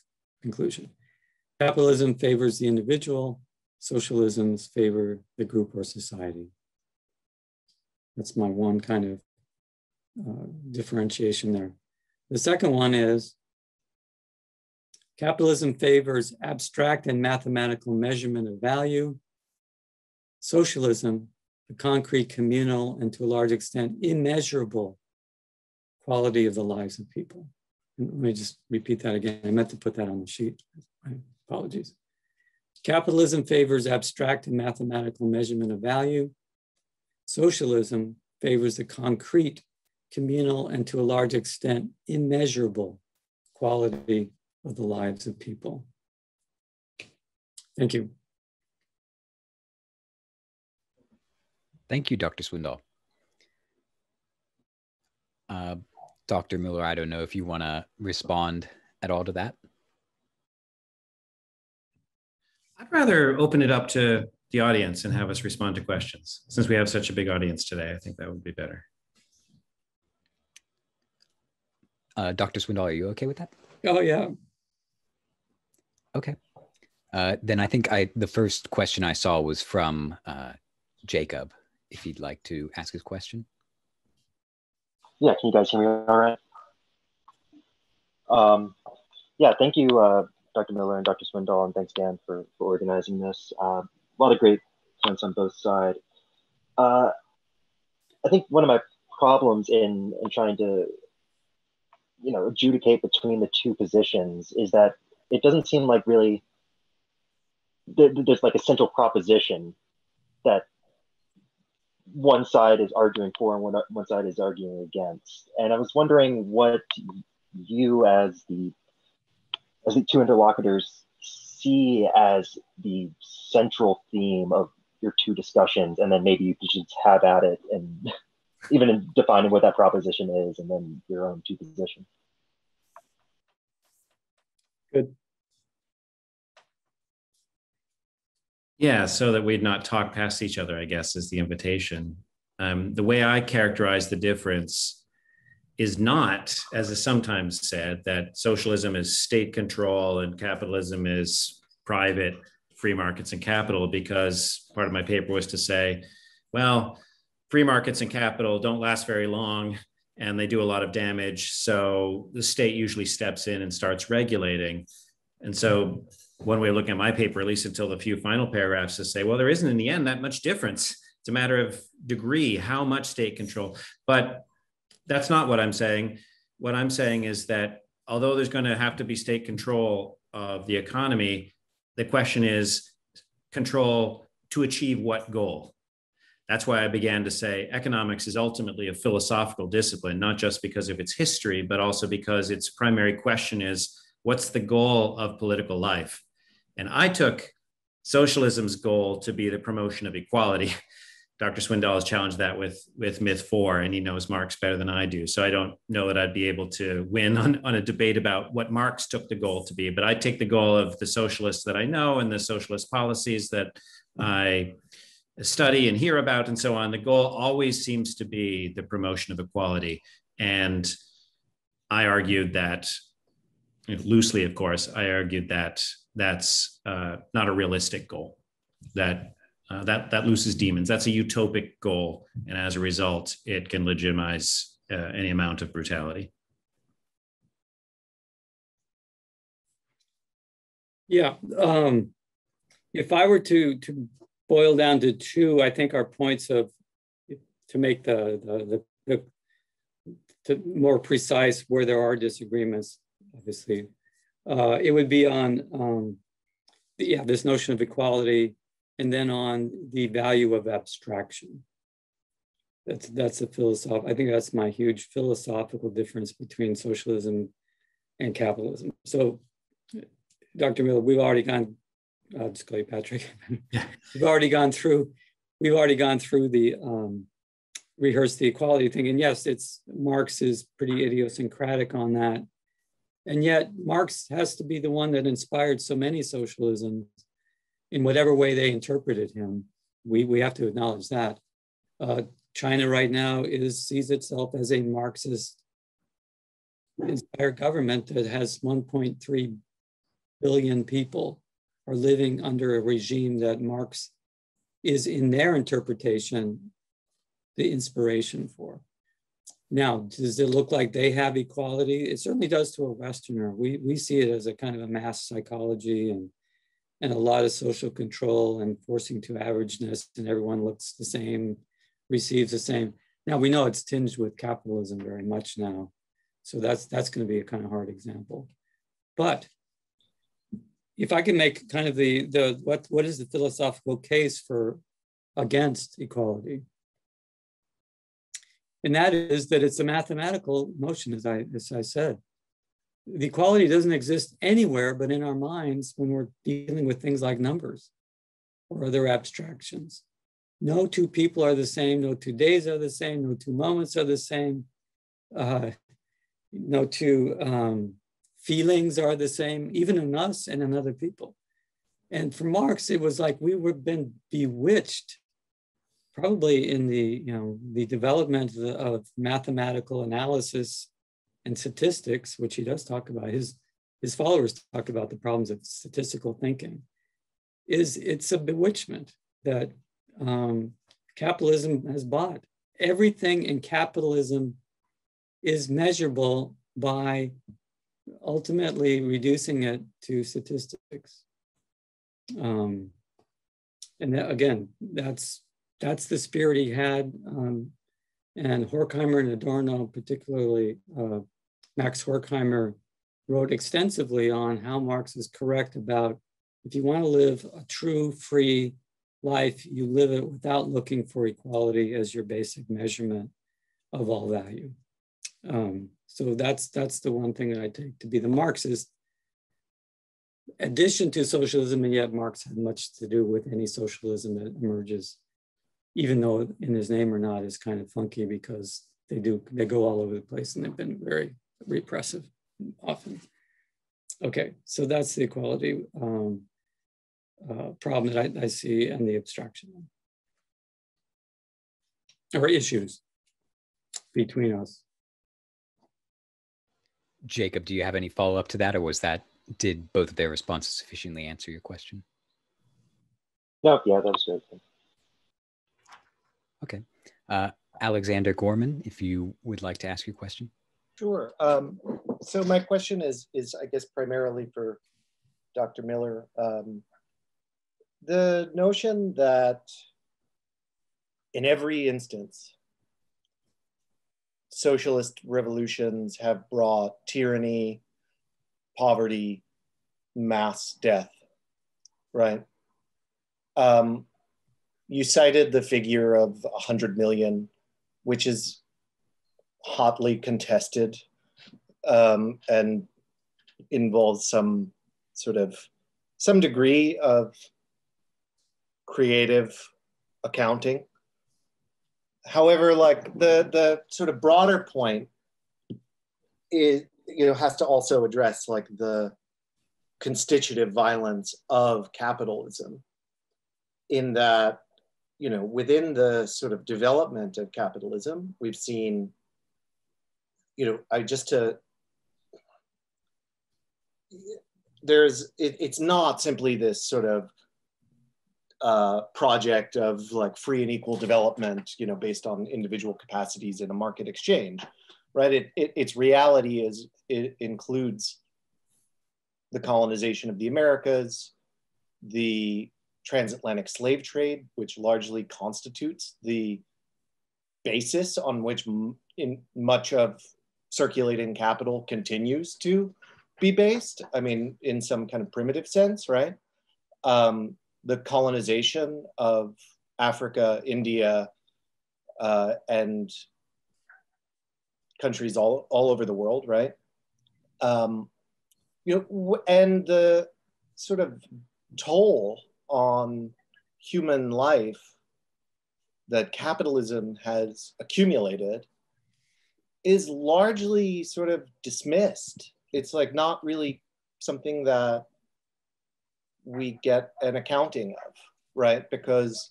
conclusion. Capitalism favors the individual, socialisms favor the group or society. That's my one kind of differentiation there. The second one is capitalism favors abstract and mathematical measurement of value. Socialism, the concrete, communal, and to a large extent, immeasurable quality of the lives of people. And let me just repeat that again. I meant to put that on the sheet. My apologies. Capitalism favors abstract and mathematical measurement of value. Socialism favors the concrete, communal, and to a large extent, immeasurable quality of the lives of people. Thank you. Thank you, Dr. Swindal. Dr. Miller, I don't know if you want to respond at all to that. I'd rather open it up to the audience and have us respond to questions. Since we have such a big audience today, I think that would be better. Dr. Swindal, are you okay with that? Oh, yeah. Okay. Then I think the first question I saw was from Jacob, if he'd like to ask his question. Yeah, can you guys hear me all right? Yeah, thank you, Dr. Miller and Dr. Swindal, and thanks, Dan, for organizing this. A lot of great points on both sides. I think one of my problems in trying to, adjudicate between the two positions is that it doesn't seem like really there's like a central proposition that one side is arguing for and one side is arguing against. And I was wondering what you as the two interlocutors see as the central theme of your two discussions, and then maybe you should have at it and even in defining what that proposition is and then your own two positions. Good. Yeah, so that we'd not talk past each other, I guess, is the invitation. The way I characterize the difference is not, as is sometimes said, that socialism is state control and capitalism is private, free markets and capital, because part of my paper was to say, well, free markets and capital don't last very long and they do a lot of damage. So the state usually steps in and starts regulating. And so one way of looking at my paper, at least until the few final paragraphs, is to say, well, there isn't in the end that much difference. It's a matter of degree, how much state control. But that's not what I'm saying. What I'm saying is that although there's going to have to be state control of the economy, the question is control to achieve what goal? That's why I began to say economics is ultimately a philosophical discipline, not just because of its history, but also because its primary question is, what's the goal of political life? And I took socialism's goal to be the promotion of equality. Dr. Swindal has challenged that with Myth 4, and he knows Marx better than I do. So I don't know that I'd be able to win on a debate about what Marx took the goal to be, but I take the goal of the socialists that I know and the socialist policies that I study and hear about and so on. The goal always seems to be the promotion of equality. And I argued that, loosely, of course, I argued that that's not a realistic goal, that looses demons. That's a utopic goal. And as a result, it can legitimize any amount of brutality. Yeah. If I were to boil down to two, I think our points to make the more precise where there are disagreements, obviously, it would be on this notion of equality, and then on the value of abstraction. That's a philosophical, I think that's my huge philosophical difference between socialism and capitalism. So, Dr. Miller, we've already gone, I'll just call you Patrick. We've already gone through the, rehearsed the equality thing. And yes, Marx is pretty idiosyncratic on that. And yet Marx has to be the one that inspired so many socialisms in whatever way they interpreted him. We have to acknowledge that. China right now sees itself as a Marxist inspired government that has 1.3 billion people are living under a regime that Marx is, in their interpretation, the inspiration for. Now, does it look like they have equality? It certainly does to a Westerner. We see it as a kind of a mass psychology and a lot of social control and forcing to averageness, and everyone looks the same, receives the same. Now, we know it's tinged with capitalism very much now. So that's going to be a kind of hard example. But if I can make kind of what is the philosophical case for against equality? And that is that it's a mathematical notion, as I said. The equality doesn't exist anywhere but in our minds when we're dealing with things like numbers or other abstractions. No two people are the same. No 2 days are the same. No 2 moments are the same. No two feelings are the same, even in us and in other people. And for Marx, it was like we were been bewitched, probably in the, you know, the development of mathematical analysis and statistics, which he does talk about. His followers talk about the problems of statistical thinking. It's a bewitchment that capitalism has bought. Everything in capitalism is measurable by ultimately reducing it to statistics. And that, again, that's the spirit he had. And Horkheimer and Adorno, particularly Max Horkheimer, wrote extensively on how Marx is correct about if you want to live a true free life, you live it without looking for equality as your basic measurement of all value. So that's the one thing that I take to be the Marxist addition to socialism, and yet Marx had much to do with any socialism that emerges, even though in his name or not is kind of funky because they go all over the place and they've been very repressive often. Okay, so that's the equality problem that I see, and the abstraction or issues between us. Jacob, do you have any follow-up to that, or was that, did both of their responses sufficiently answer your question? No, yeah, that's it. Okay. Alexander Gorman, if you would like to ask your question. Sure. So my question is I guess primarily for Dr. Miller. The notion that in every instance, socialist revolutions have brought tyranny, poverty, mass death, right? You cited the figure of 100 million, which is hotly contested and involves some sort of, some degree of creative accounting. However, like the sort of broader point is, you know, has to also address like the constitutive violence of capitalism, in that, you know, within the sort of development of capitalism, we've seen, you know, it's not simply this sort of project of like free and equal development, you know, based on individual capacities in a market exchange, right? Its reality is it includes the colonization of the Americas, the transatlantic slave trade, which largely constitutes the basis on which much of circulating capital continues to be based. I mean, in some kind of primitive sense, right? The colonization of Africa, India, and countries all over the world, right? You know, and the sort of toll on human life that capitalism has accumulated is largely sort of dismissed. It's like not really something that we get an accounting of, right? Because,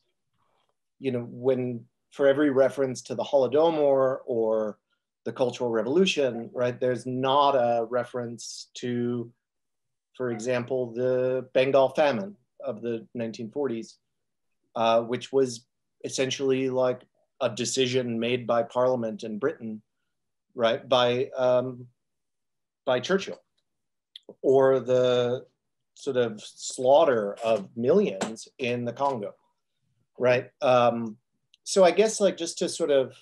you know, when for every reference to the Holodomor or the Cultural Revolution, right, there's not a reference to, for example, the Bengal famine of the 1940s, which was essentially like a decision made by Parliament in Britain, right, by Churchill, or the sort of slaughter of millions in the Congo, right? So I guess like just to sort of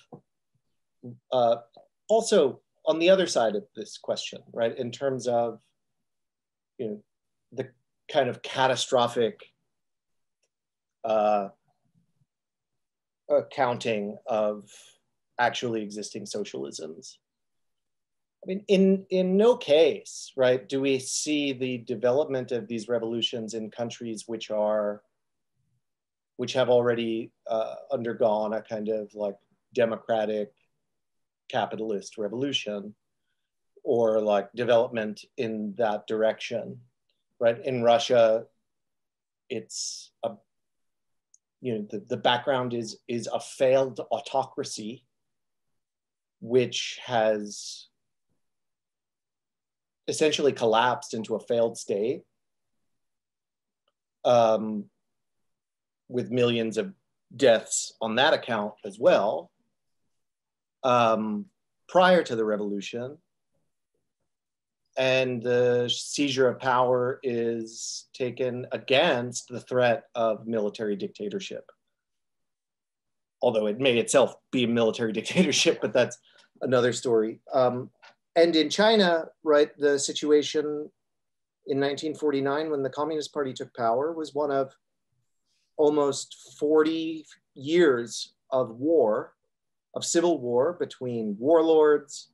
also on the other side of this question, right, in terms of, you know, the kind of catastrophic accounting of actually existing socialisms. I mean, in no case, right, do we see the development of these revolutions in countries which are, which have already undergone a kind of like democratic capitalist revolution, or like development in that direction, right? In Russia, it's a, you know, the background is a failed autocracy, which has essentially collapsed into a failed state with millions of deaths on that account as well, prior to the revolution. And the seizure of power is taken against the threat of military dictatorship. Although it may itself be a military dictatorship, but that's another story. And in China, right, the situation in 1949 when the Communist Party took power was one of almost 40 years of war, of civil war between warlords,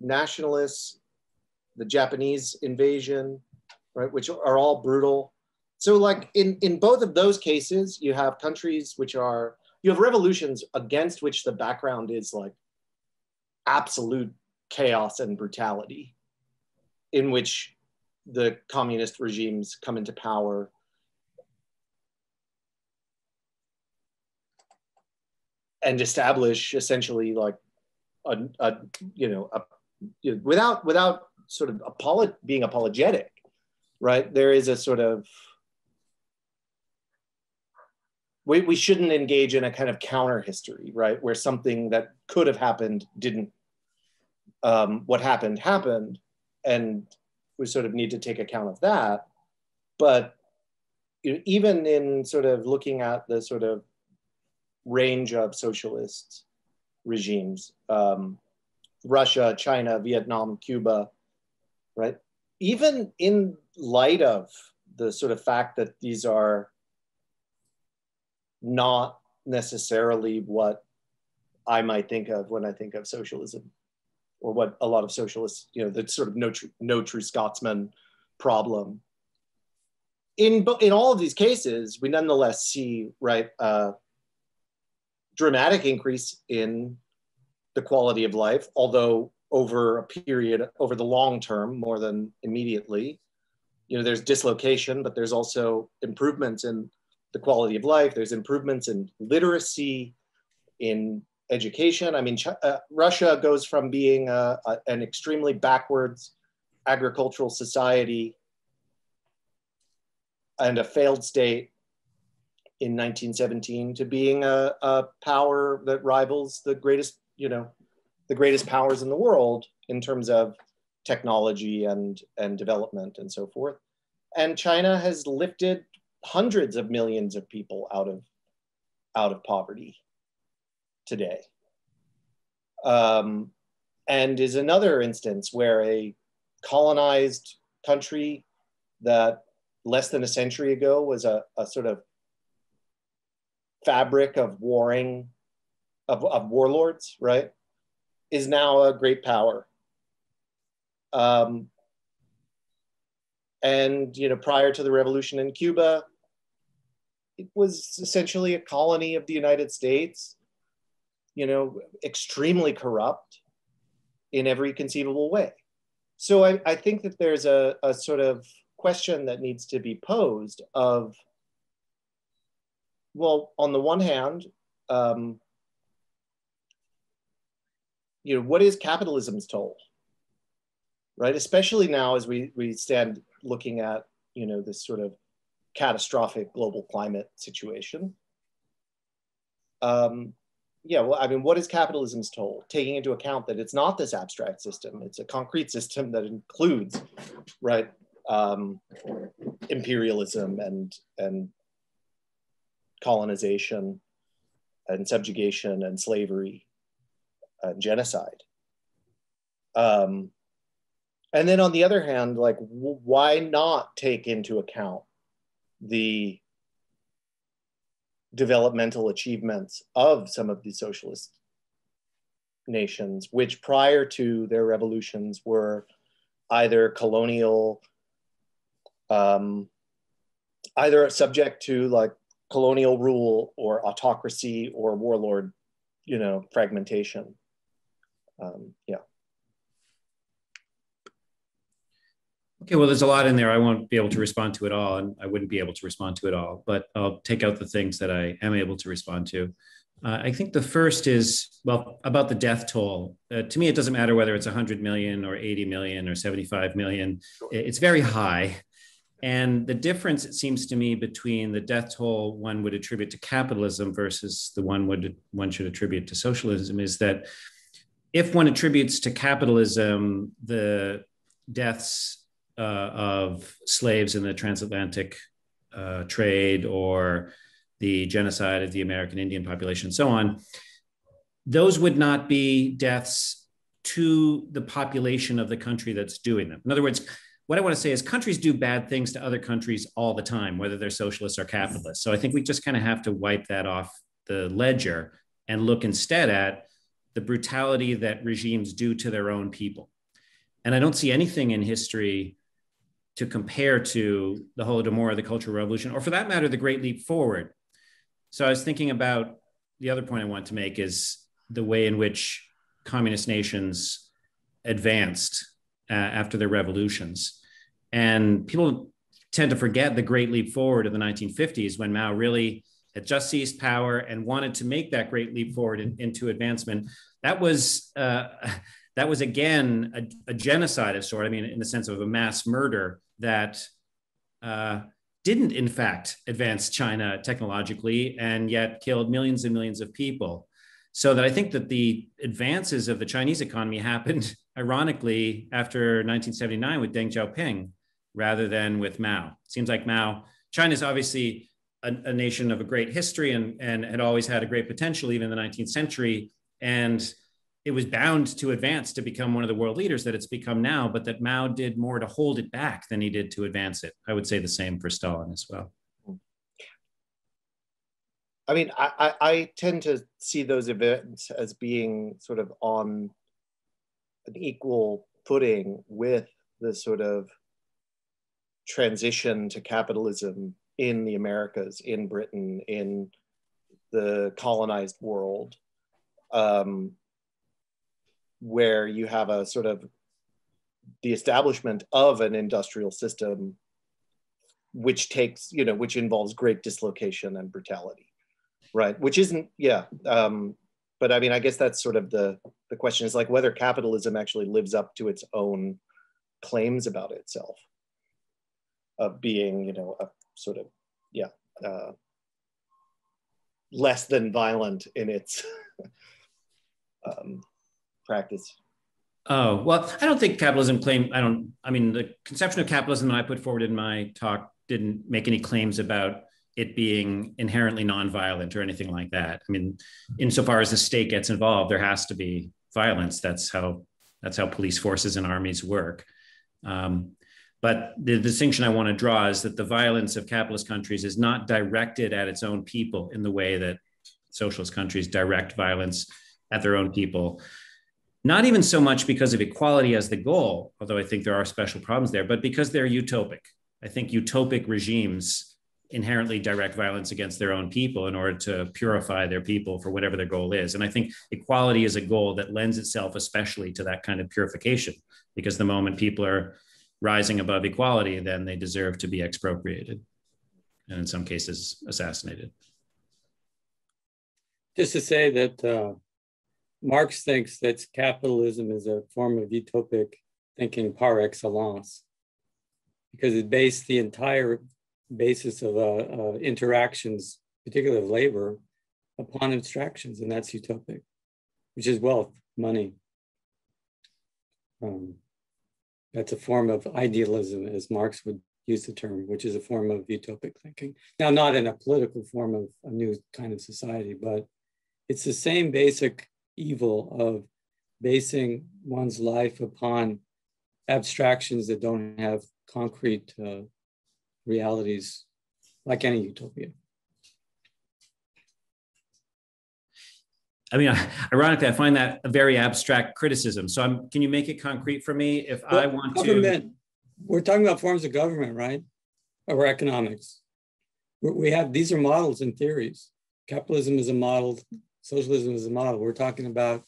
nationalists, the Japanese invasion, right, which are all brutal. So like in both of those cases, you have countries which are, you have revolutions against which the background is like absolute chaos and brutality, in which the communist regimes come into power. And establish essentially like without sort of being apologetic, right? There is a sort of, we shouldn't engage in a kind of counter history, right? Where something that could have happened didn't, what happened happened, and we sort of need to take account of that. But you know, even in sort of looking at the sort of range of socialist regimes, Russia, China, Vietnam, Cuba, right? Even in light of the sort of fact that these are not necessarily what I might think of when I think of socialism, or what a lot of socialists, you know, that sort of no true Scotsman problem. In all of these cases, we nonetheless see, right, dramatic increase in the quality of life, although over a period, over the long term, more than immediately. You know, there's dislocation, but there's also improvements in the quality of life. There's improvements in literacy, in education. I mean, Russia goes from being an extremely backwards agricultural society and a failed state in 1917 to being a power that rivals the greatest, you know, the greatest powers in the world in terms of technology and development and so forth. And China has lifted hundreds of millions of people out of poverty today. And is another instance where a colonized country that less than a century ago was a sort of fabric of warlords, right, is now a great power. And you know, prior to the revolution in Cuba, it was essentially a colony of the United States, you know, extremely corrupt in every conceivable way. So I think that there's a sort of question that needs to be posed of, well, on the one hand, you know, what is capitalism's toll, right? Especially now as we stand looking at, you know, this sort of catastrophic global climate situation. Yeah, well, I mean, what is capitalism's toll? Taking into account that it's not this abstract system, it's a concrete system that includes, right, imperialism and colonization and subjugation and slavery and genocide. And then on the other hand, like, why not take into account the developmental achievements of some of the socialist nations, which prior to their revolutions were either colonial, either subject to like colonial rule or autocracy or warlord, you know, fragmentation. Yeah. Okay, well, there's a lot in there. I won't be able to respond to it all, and I wouldn't be able to respond to it all, but I'll take out the things that I am able to respond to. I think the first is, well, about the death toll. To me, it doesn't matter whether it's 100 million or 80 million or 75 million. It's very high. And the difference, it seems to me, between the death toll one would attribute to capitalism versus the one should attribute to socialism is that if one attributes to capitalism the deaths of slaves in the transatlantic trade or the genocide of the American Indian population, and so on, those would not be deaths to the population of the country that's doing them. In other words, what I want to say is countries do bad things to other countries all the time, whether they're socialists or capitalists. So I think we just kind of have to wipe that off the ledger and look instead at the brutality that regimes do to their own people. And I don't see anything in history to compare to the Holodomor, the Cultural Revolution, or for that matter, the Great Leap Forward. So I was thinking about the other point I want to make is the way in which communist nations advanced after their revolutions. And people tend to forget the Great Leap Forward of the 1950s when Mao really had just seized power and wanted to make that great leap forward into advancement. That was again, a genocide of sort, I mean, in the sense of a mass murder that didn't in fact advance China technologically and yet killed millions and millions of people. So that I think that the advances of the Chinese economy happened ironically after 1979 with Deng Xiaoping rather than with Mao. It seems like Mao, China's obviously a nation of a great history and had always had a great potential even in the 19th century. And it was bound to advance to become one of the world leaders that it's become now, but that Mao did more to hold it back than he did to advance it. I would say the same for Stalin as well. I mean, I tend to see those events as being sort of on an equal footing with the sort of transition to capitalism in the Americas, in Britain, in the colonized world. Where you have a sort of the establishment of an industrial system, which takes, you know, which involves great dislocation and brutality, right? Which isn't, yeah. But I mean, I guess that's sort of the question is like whether capitalism actually lives up to its own claims about itself of being, you know, a sort of, yeah, less than violent in its, practice. Oh, well, I don't think capitalism the conception of capitalism that I put forward in my talk didn't make any claims about it being inherently nonviolent or anything like that. I mean, insofar as the state gets involved, there has to be violence. That's how police forces and armies work. But the distinction I want to draw is that the violence of capitalist countries is not directed at its own people in the way that socialist countries direct violence at their own people. Not even so much because of equality as the goal, although I think there are special problems there, but because they're utopic. I think utopic regimes inherently direct violence against their own people in order to purify their people for whatever their goal is. And I think equality is a goal that lends itself especially to that kind of purification, because the moment people are rising above equality, then they deserve to be expropriated and in some cases assassinated. Just to say that Marx thinks that capitalism is a form of utopic thinking par excellence, because it based the entire basis of interactions, particularly of labor, upon abstractions, and that's utopic, which is wealth, money. That's a form of idealism, as Marx would use the term, which is a form of utopic thinking. Now, not in a political form of a new kind of society, but it's the same basic evil of basing one's life upon abstractions that don't have concrete realities like any utopia. I mean, ironically, I find that a very abstract criticism. So can you make it concrete for me if I want to? We're talking about forms of government, right? Or economics. We have, these are models and theories. Capitalism is a model. Socialism is a model. We're talking about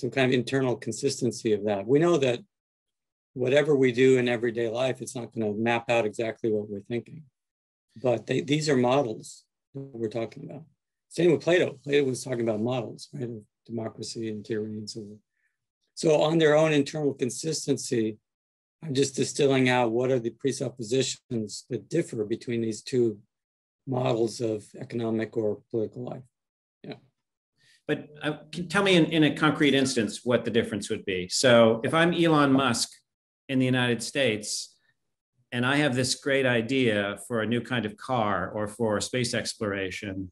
some kind of internal consistency of that. We know that whatever we do in everyday life, it's not going to map out exactly what we're thinking. But these are models that we're talking about. Same with Plato. Plato was talking about models, right? Of democracy and tyranny and so on. So on their own internal consistency, I'm just distilling out what are the presuppositions that differ between these two models of economic or political life. Yeah. But tell me in a concrete instance what the difference would be. So if I'm Elon Musk in the United States, and I have this great idea for a new kind of car or for space exploration,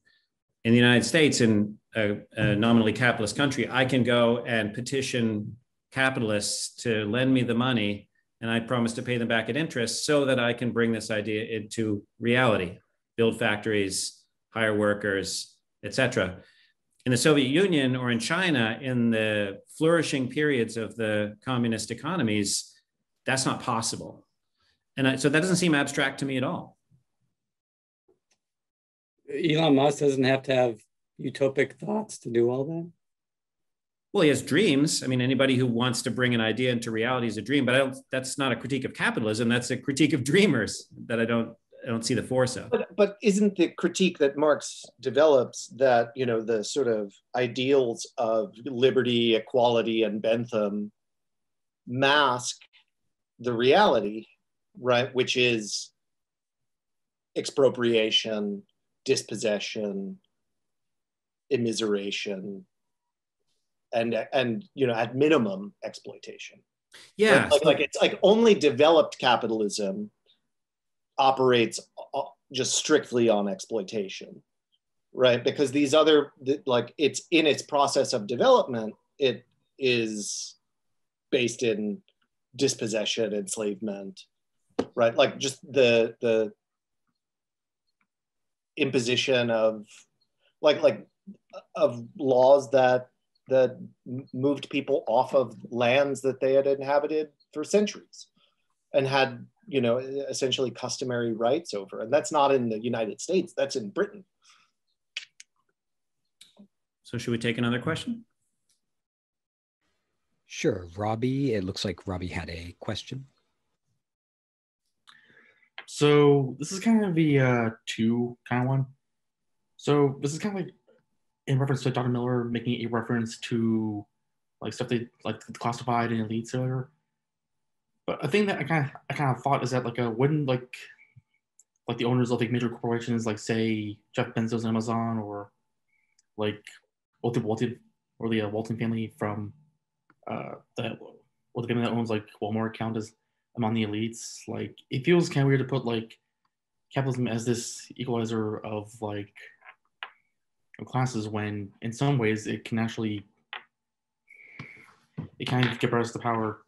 in the United States, in a nominally capitalist country, I can go and petition capitalists to lend me the money, and I promise to pay them back at interest so that I can bring this idea into reality, build factories, hire workers, etc. In the Soviet Union or in China, in the flourishing periods of the communist economies, that's not possible. And so that doesn't seem abstract to me at all. Elon Musk doesn't have to have utopic thoughts to do all that? Well, he has dreams. I mean, anybody who wants to bring an idea into reality is a dream, but that's not a critique of capitalism. That's a critique of dreamers that I don't see the force of. But isn't the critique that Marx develops that, you know, the sort of ideals of liberty, equality, and Bentham mask the reality, right? Which is expropriation, dispossession, immiseration, and you know, at minimum, exploitation. Yeah, right? like it's like only developed capitalism operates just strictly on exploitation, right? Because these other, like, it's in its process of development, it is based in dispossession, enslavement, right? Like just the imposition of of laws that moved people off of lands that they had inhabited for centuries and had, you know, essentially customary rights over. And that's not in the United States, that's in Britain. So should we take another question? Sure, Robbie, it looks like Robbie had a question. So this is kind of the two kind of one. So this is kind of like in reference to Dr. Miller making a reference to like stuff they like classified and elites earlier. But a thing that I kind of thought is that like wouldn't like the owners of like major corporations like say Jeff Bezos and Amazon or like Walton or the Walton family from the family that owns like Walmart account is among the elites? Like it feels kind of weird to put like capitalism as this equalizer of like classes when in some ways it can actually, it kind of gives us the power,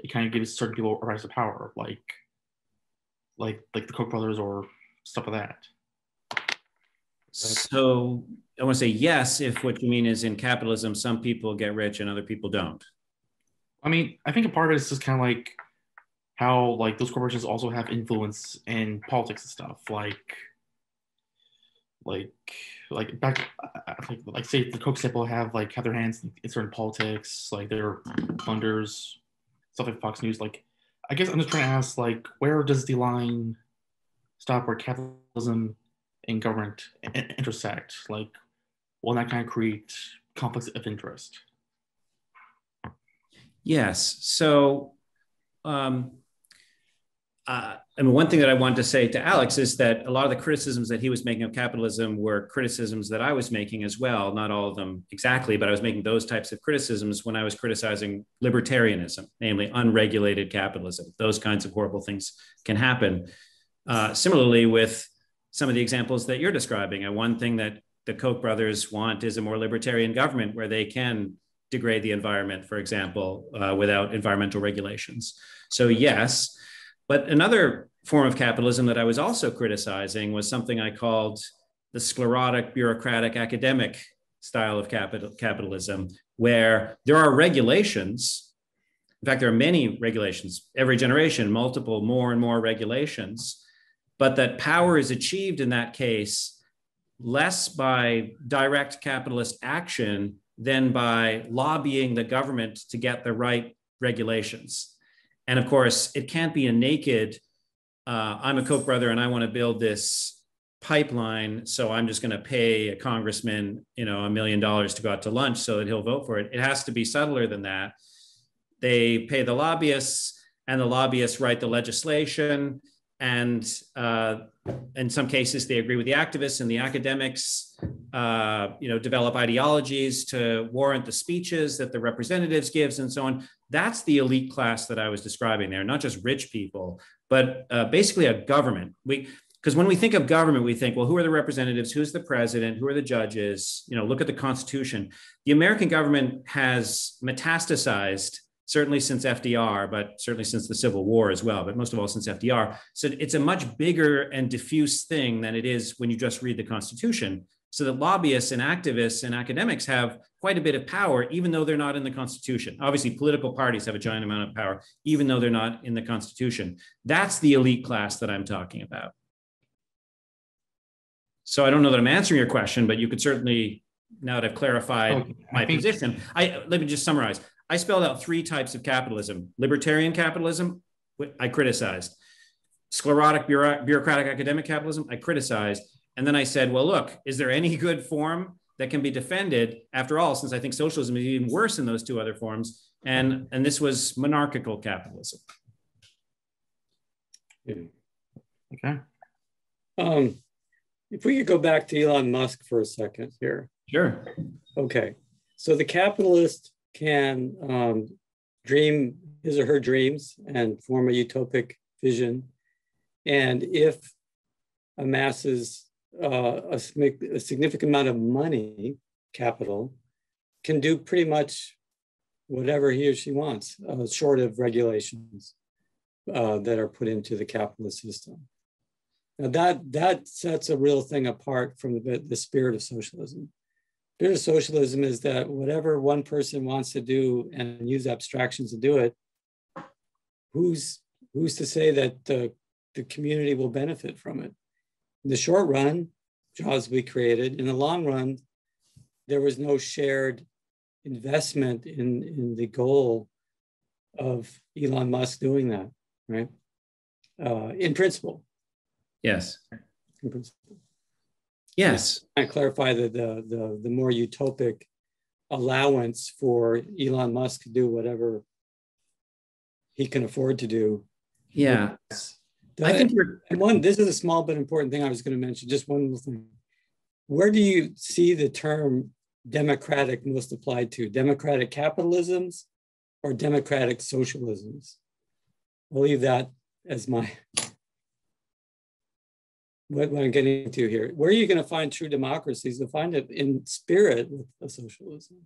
it kind of gives certain people a rise to power, like the Koch brothers or stuff like that. So I want to say yes, if what you mean is in capitalism some people get rich and other people don't. I mean, I think a part of it is just kind of like how like those corporations also have influence in politics and stuff, like say the Koch people have their hands in certain politics, like their funders, stuff like Fox News. Like, I guess I'm just trying to ask, like, where does the line stop where capitalism and government intersect? Like, will that kind of create conflicts of interest? Yes. So, I mean, one thing that I want to say to Alex is that a lot of the criticisms that he was making of capitalism were criticisms that I was making as well. Not all of them exactly, but I was making those types of criticisms when I was criticizing libertarianism, namely unregulated capitalism. Those kinds of horrible things can happen. Similarly, with some of the examples that you're describing, one thing that the Koch brothers want is a more libertarian government where they can degrade the environment, for example, without environmental regulations. So yes. But another form of capitalism that I was also criticizing was something I called the sclerotic, bureaucratic, academic style of capitalism, where there are regulations. In fact, there are many regulations every generation, multiple, more and more regulations, but that power is achieved in that case less by direct capitalist action than by lobbying the government to get the right regulations. And of course, it can't be a naked, I'm a Koch brother and I want to build this pipeline, so I'm just going to pay a congressman, $1 million to go out to lunch so that he'll vote for it. It has to be subtler than that. They pay the lobbyists, and the lobbyists write the legislation. And in some cases, they agree with the activists, and the academics, develop ideologies to warrant the speeches that the representatives gives and so on. That's the elite class that I was describing there, not just rich people, but basically a government. Because when we think of government, we think, well, who are the representatives? Who's the president? Who are the judges? Look at the Constitution. The American government has metastasized, certainly since FDR, but certainly since the Civil War as well, but most of all since FDR. So it's a much bigger and diffuse thing than it is when you just read the Constitution. So that lobbyists and activists and academics have quite a bit of power, even though they're not in the Constitution. Obviously, political parties have a giant amount of power, even though they're not in the Constitution. That's the elite class that I'm talking about. So I don't know that I'm answering your question, but you could certainly, now that I've clarified my position, let me just summarize. I spelled out three types of capitalism. Libertarian capitalism, I criticized. Sclerotic bureaucratic academic capitalism, I criticized. And then I said, well, look, is there any good form that can be defended? After all, since I think socialism is even worse than those two other forms. And this was monarchical capitalism. Okay. If we could go back to Elon Musk for a second here. Sure. Okay. So the capitalist can dream his or her dreams and form a utopic vision. And if amasses a significant amount of money, capital, can do pretty much whatever he or she wants, short of regulations that are put into the capitalist system. Now that sets a real thing apart from the spirit of socialism. The spirit of socialism is that whatever one person wants to do and use abstractions to do it, who's to say that the community will benefit from it? In the short run, jobs will be created. In the long run, there was no shared investment in the goal of Elon Musk doing that, right? In principle. Yes. In principle. Yes. I clarify that the more utopic allowance for Elon Musk to do whatever he can afford to do. Yeah. I think this is a small but important thing I was going to mention, just one little thing. Where do you see the term democratic most applied to? Democratic capitalisms or democratic socialisms? I'll leave that as what I'm getting to here. Where are you going to find true democracies? You'll find it in spirit with a socialism.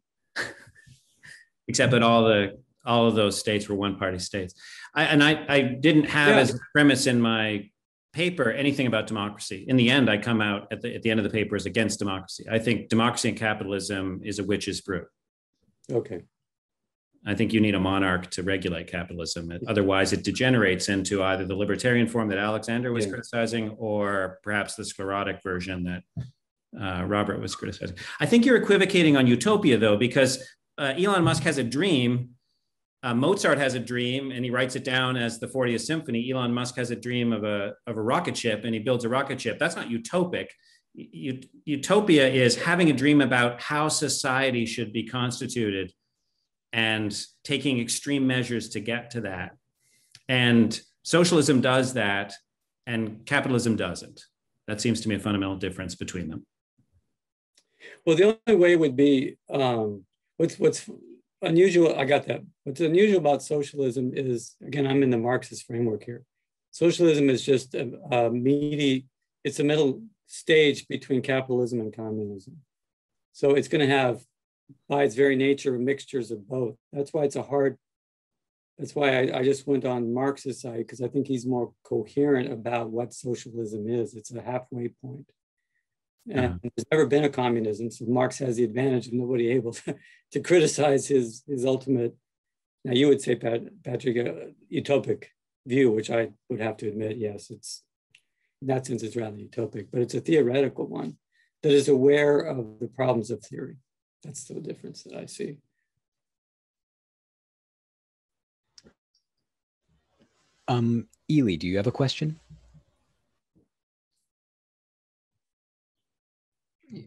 Except that all of those states were one-party states. I didn't have as a premise in my paper anything about democracy. In the end, I come out at the end of the paper as against democracy. I think democracy and capitalism is a witch's brew. Okay. I think you need a monarch to regulate capitalism. Otherwise, it degenerates into either the libertarian form that Alexander was criticizing, or perhaps the sclerotic version that Robert was criticizing. I think you're equivocating on utopia, though, because Elon Musk has a dream. Mozart has a dream and he writes it down as the 40th Symphony. Elon Musk has a dream of a rocket ship and he builds a rocket ship. That's not utopic. Utopia is having a dream about how society should be constituted and taking extreme measures to get to that. And socialism does that and capitalism doesn't. That seems to me a fundamental difference between them. Well, the only way would be what's unusual, I got that. What's unusual about socialism is, again, I'm in the Marxist framework here. Socialism is just it's a middle stage between capitalism and communism. So it's going to have, by its very nature, mixtures of both. That's why that's why I just went on Marx's side, because I think he's more coherent about what socialism is. It's a halfway point. And there's never been a communism, so Marx has the advantage of nobody able to criticize his ultimate, now you would say, Patrick, utopic view, which I would have to admit, yes, it's, in that sense, it's rather utopic, but it's a theoretical one that is aware of the problems of theory. That's the difference that I see. Ely, do you have a question?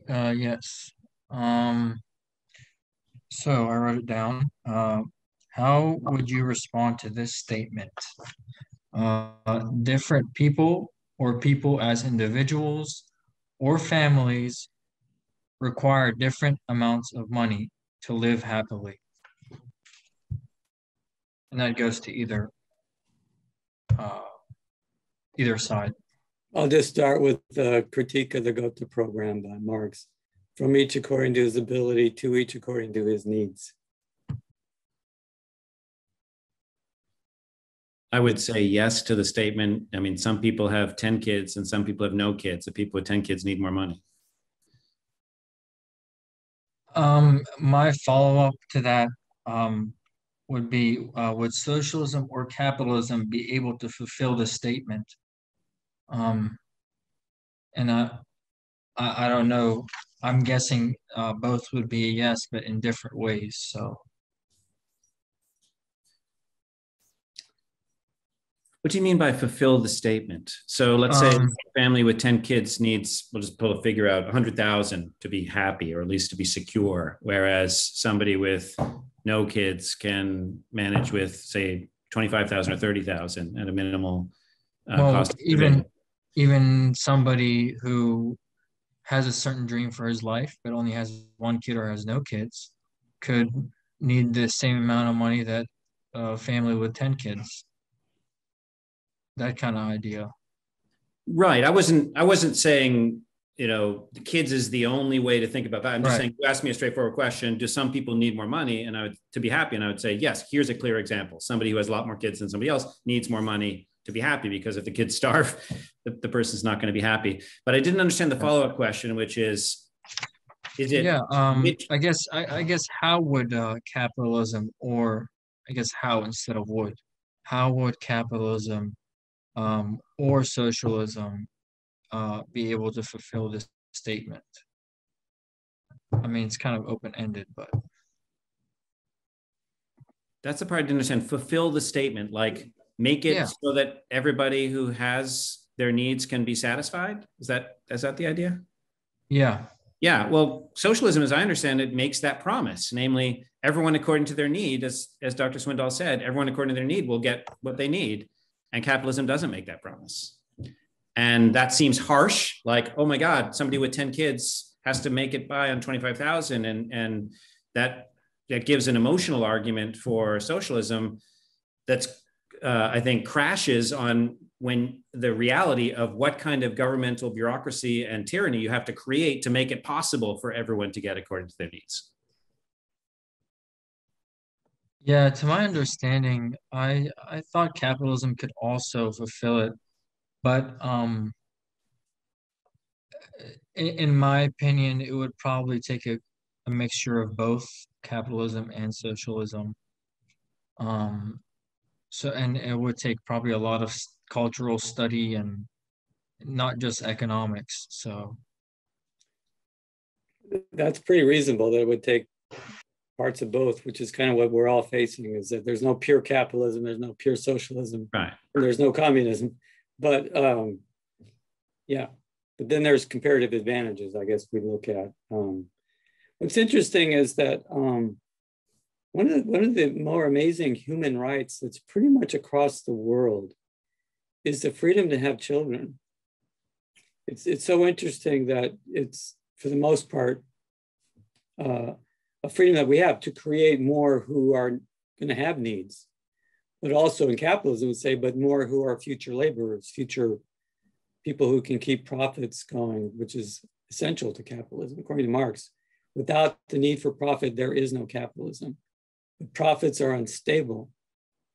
Yes. So I wrote it down. How would you respond to this statement? Different people, or people as individuals or families, require different amounts of money to live happily. And that goes to either side. I'll just start with the critique of the Goethe program by Marx. From each according to his ability, to each according to his needs. I would say yes to the statement. I mean, some people have 10 kids and some people have no kids. The people with 10 kids need more money. My follow-up to that would be, would socialism or capitalism be able to fulfill the statement? And I don't know, I'm guessing both would be a yes, but in different ways, so. What do you mean by fulfill the statement? So let's say a family with 10 kids needs, we'll just pull a figure out, 100,000 to be happy, or at least to be secure, whereas somebody with no kids can manage with, say, 25,000 or 30,000 at a minimal cost. Even somebody who has a certain dream for his life, but only has one kid or has no kids, could need the same amount of money that a family with 10 kids. That kind of idea. Right. I wasn't saying, you know, the kids is the only way to think about that. I'm just saying, you asked me a straightforward question. Do some people need more money and to be happy? And I would say, yes, here's a clear example. Somebody who has a lot more kids than somebody else needs more money to be happy, because if the kids starve, the person's not going to be happy. But I didn't understand the follow-up question, which is it? Yeah, I guess how would capitalism, or I guess how instead of would, how would capitalism or socialism be able to fulfill this statement? I mean, it's kind of open-ended, but. That's the part I didn't understand. Fulfill the statement, like make it so that everybody who has their needs can be satisfied? Is that the idea? Yeah. Yeah, well, socialism, as I understand it, makes that promise, namely, everyone according to their need, as Dr. Swindal said, everyone according to their need will get what they need. And capitalism doesn't make that promise. And that seems harsh, like, oh my God, somebody with 10 kids has to make it by on 25,000. And that gives an emotional argument for socialism that's, I think, crashes on when the reality of what kind of governmental bureaucracy and tyranny you have to create to make it possible for everyone to get according to their needs. Yeah, to my understanding, I thought capitalism could also fulfill it, but in my opinion, it would probably take a mixture of both capitalism and socialism. And it would take probably a lot of cultural study and not just economics, so. That's pretty reasonable that it would take parts of both, which is kind of what we're all facing, is that there's no pure capitalism, there's no pure socialism, right? There's no communism, but yeah. But then there's comparative advantages, I guess we look at. What's interesting is that one of the more amazing human rights that's pretty much across the world is the freedom to have children. It's so interesting that it's, for the most part, a freedom that we have to create more who are going to have needs, but also in capitalism would say, but more who are future laborers, future people who can keep profits going, which is essential to capitalism, according to Marx. Without the need for profit, there is no capitalism. But profits are unstable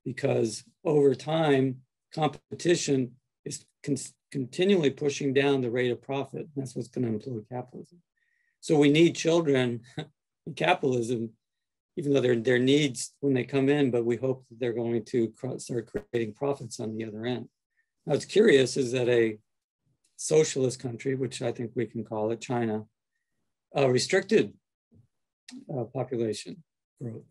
because over time, competition is continually pushing down the rate of profit. That's what's going to implode capitalism. So we need children in capitalism, even though they're needs when they come in, but we hope that they're going to start creating profits on the other end. Now, what's curious is that a socialist country, which I think we can call it, China, restricted population growth.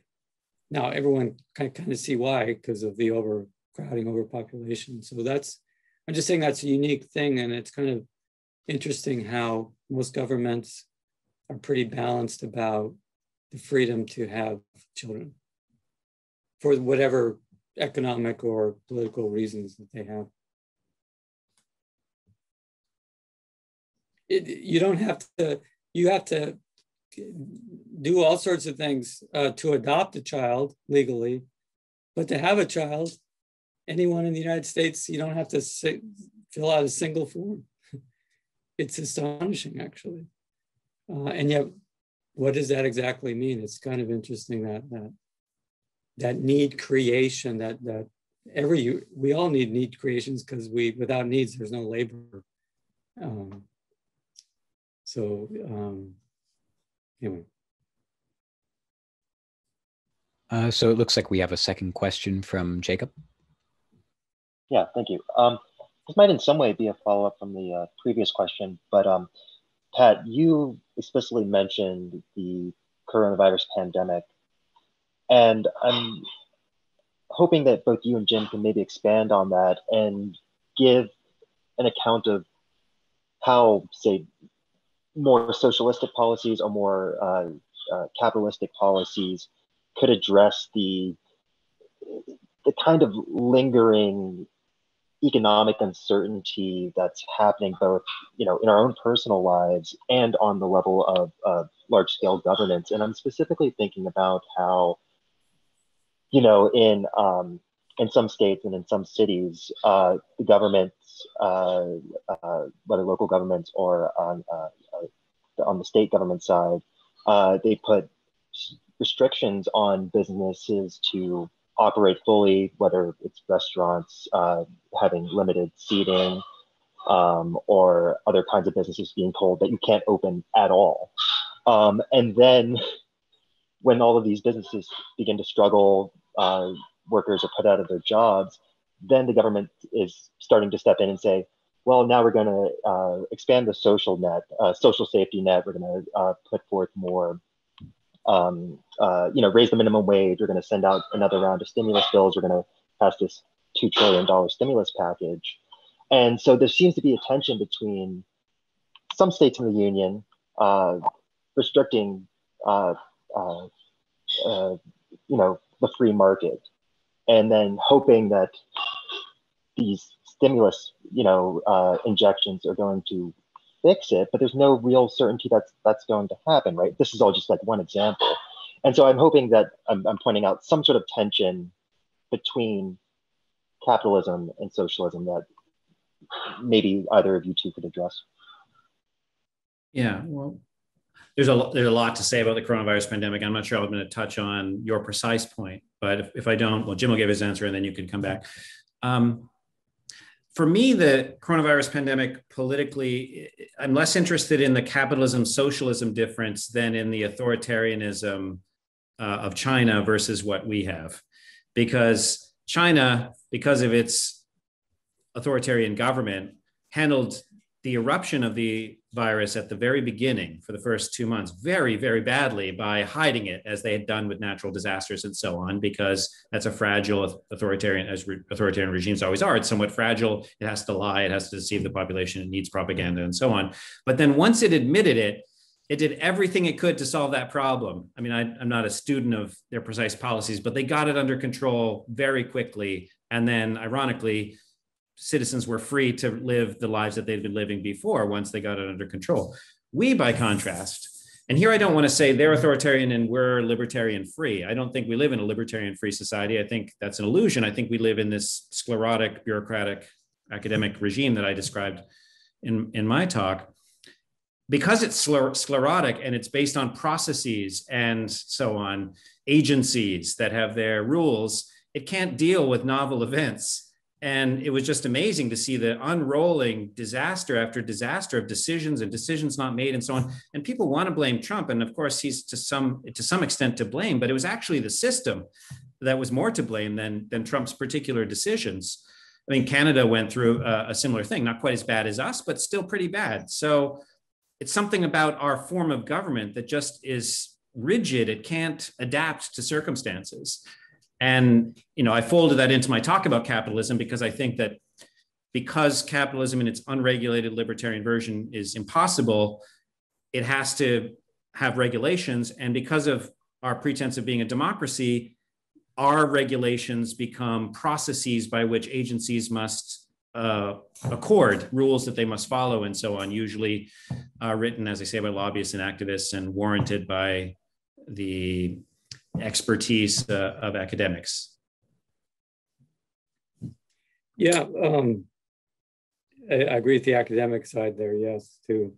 Now, everyone can kind of see why, because of the overcrowding, overpopulation. So that's, I'm just saying that's a unique thing. And it's kind of interesting how most governments are pretty balanced about the freedom to have children for whatever economic or political reasons that they have. You don't have to, you have to do all sorts of things to adopt a child legally, but to have a child, anyone in the United States, you don't have to fill out a single form. It's astonishing, actually. And yet, what does that exactly mean? It's kind of interesting that need creation, that we all need creations, because without needs, there's no labor. Anyway. So it looks like we have a second question from Jacob. Yeah, thank you. This might in some way be a follow-up from the previous question, but Pat, you explicitly mentioned the coronavirus pandemic, and I'm hoping that both you and Jim can maybe expand on that and give an account of how, say, more socialistic policies or more capitalistic policies could address the kind of lingering economic uncertainty that's happening both, in our own personal lives and on the level of large-scale governance. And I'm specifically thinking about how, in some states and in some cities, the governments, whether local governments or on the state government side, they put restrictions on businesses to operate fully, whether it's restaurants having limited seating or other kinds of businesses being told that you can't open at all. And then when all of these businesses begin to struggle, workers are put out of their jobs, then the government is starting to step in and say, well, now we're going to expand the social safety net. We're going to put forth more raise the minimum wage. We're going to send out another round of stimulus bills. We're going to pass this $2 trillion stimulus package. And so there seems to be a tension between some states in the union restricting, the free market, and then hoping that these stimulus, injections are going to fix it, but there's no real certainty that's going to happen, right? This is all just like one example. And so I'm hoping that I'm pointing out some sort of tension between capitalism and socialism that maybe either of you two could address. Yeah, well, there's a lot to say about the coronavirus pandemic. I'm not sure I'm going to touch on your precise point, but if I don't, well, Jim will give his answer and then you can come back. For me, the coronavirus pandemic politically, I'm less interested in the capitalism-socialism difference than in the authoritarianism of China versus what we have. Because China, because of its authoritarian government, handled the eruption of the virus at the very beginning for the first 2 months very, very badly by hiding it, as they had done with natural disasters and so on, because that's a fragile authoritarian, as authoritarian regimes always are. It's somewhat fragile. It has to lie. It has to deceive the population. It needs propaganda and so on. But then once it admitted it, it did everything it could to solve that problem. I mean, I'm not a student of their precise policies, but they got it under control very quickly. And then ironically, citizens were free to live the lives that they'd been living before once they got it under control. We, by contrast, and here I don't want to say they're authoritarian and we're libertarian free. I don't think we live in a libertarian free society. I think that's an illusion. I think we live in this sclerotic, bureaucratic, academic regime that I described in my talk. Because it's sclerotic and it's based on processes and so on, agencies that have their rules, it can't deal with novel events. And it was just amazing to see the unrolling disaster after disaster of decisions and decisions not made and so on. And people want to blame Trump. And of course, he's to some extent to blame, but it was actually the system that was more to blame than Trump's particular decisions. I mean, Canada went through a similar thing, not quite as bad as us, but still pretty bad. So it's something about our form of government that just is rigid. It can't adapt to circumstances. And, you know, I folded that into my talk about capitalism because I think that because capitalism in its unregulated libertarian version is impossible, it has to have regulations. And because of our pretense of being a democracy, our regulations become processes by which agencies must accord, rules that they must follow and so on, usually written, as I say, by lobbyists and activists and warranted by the expertise of academics. Yeah, I agree with the academic side there, yes, too.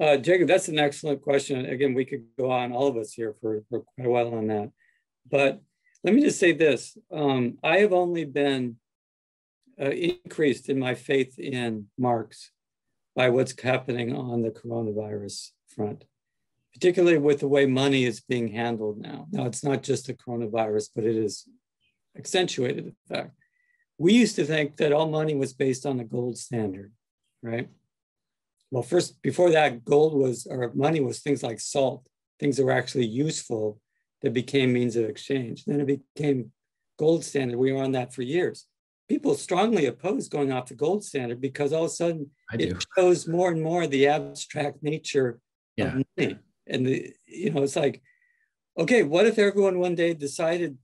Jacob, that's an excellent question. Again, we could go on, all of us here, for quite a while on that. But let me just say this. I have only been increased in my faith in Marx by what's happening on the coronavirus front, particularly with the way money is being handled now. Now, it's not just the coronavirus, but it is accentuated, in fact. We used to think that all money was based on the gold standard, right? Well, first, before that, money was things like salt, things that were actually useful that became means of exchange. Then it became gold standard. We were on that for years. People strongly opposed going off the gold standard because all of a sudden it shows more and more the abstract nature of money. And it's like, okay, what if everyone one day decided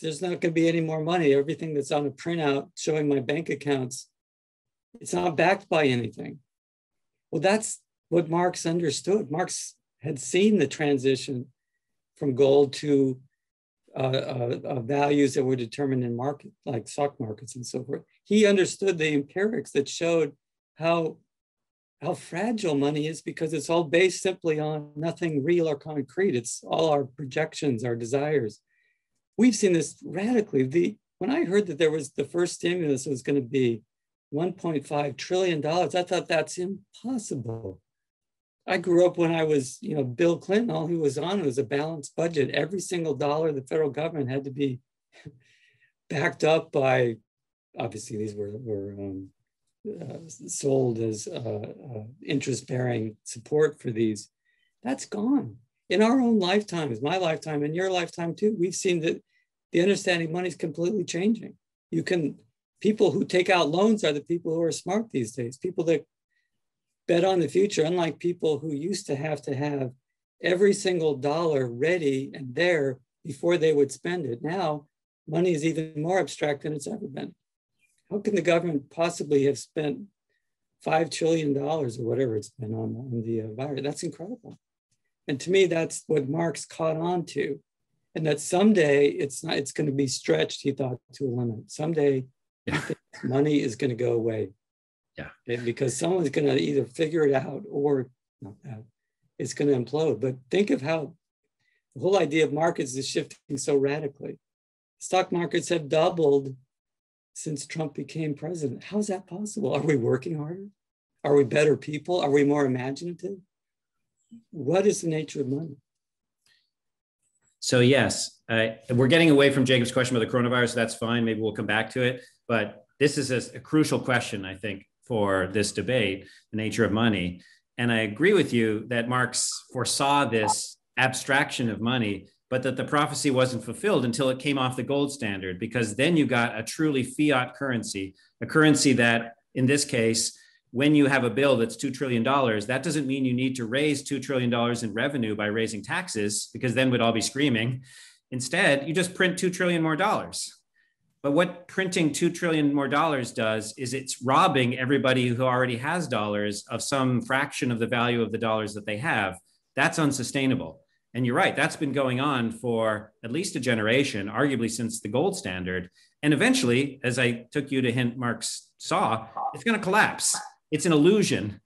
there's not going to be any more money? Everything that's on a printout showing my bank accounts, it's not backed by anything. Well, that's what Marx understood. Marx had seen the transition from gold to values that were determined in market, like stock markets and so forth. He understood the empirics that showed how fragile money is because it's all based simply on nothing real or concrete. It's all our projections, our desires. We've seen this radically. When I heard that there was the first stimulus was going to be $1.5 trillion, I thought that's impossible. I grew up when I was, Bill Clinton, all he was on was a balanced budget. Every single dollar the federal government had to be backed up by, obviously these were sold as interest-bearing support for these. That's gone. In our own lifetimes, my lifetime and your lifetime too, we've seen that the understanding of money is completely changing. People who take out loans are the people who are smart these days, people that bet on the future, unlike people who used to have every single dollar ready and there before they would spend it. Now, money is even more abstract than it's ever been. How can the government possibly have spent $5 trillion or whatever it's been on the virus? That's incredible. And to me, that's what Marx caught on to. And that someday it's going to be stretched, he thought, to a limit. Someday money is going to go away. Yeah. Because someone's going to either figure it out or it's going to implode. But think of how the whole idea of markets is shifting so radically. Stock markets have doubled since Trump became president. How is that possible? Are we working harder? Are we better people? Are we more imaginative? What is the nature of money? So yes, we're getting away from Jacob's question about the coronavirus. That's fine. Maybe we'll come back to it. But this is a crucial question, I think, for this debate, the nature of money. And I agree with you that Marx foresaw this abstraction of money, but that the prophecy wasn't fulfilled until it came off the gold standard, because then you got a truly fiat currency, a currency that, in this case, when you have a bill that's $2 trillion, that doesn't mean you need to raise $2 trillion in revenue by raising taxes, because then we'd all be screaming. Instead, you just print $2 trillion more dollars. But what printing $2 trillion more dollars does is it's robbing everybody who already has dollars of some fraction of the value of the dollars that they have. That's unsustainable. And you're right, that's been going on for at least a generation, arguably since the gold standard. And eventually, as I took you to hint Marx saw, it's going to collapse. It's an illusion.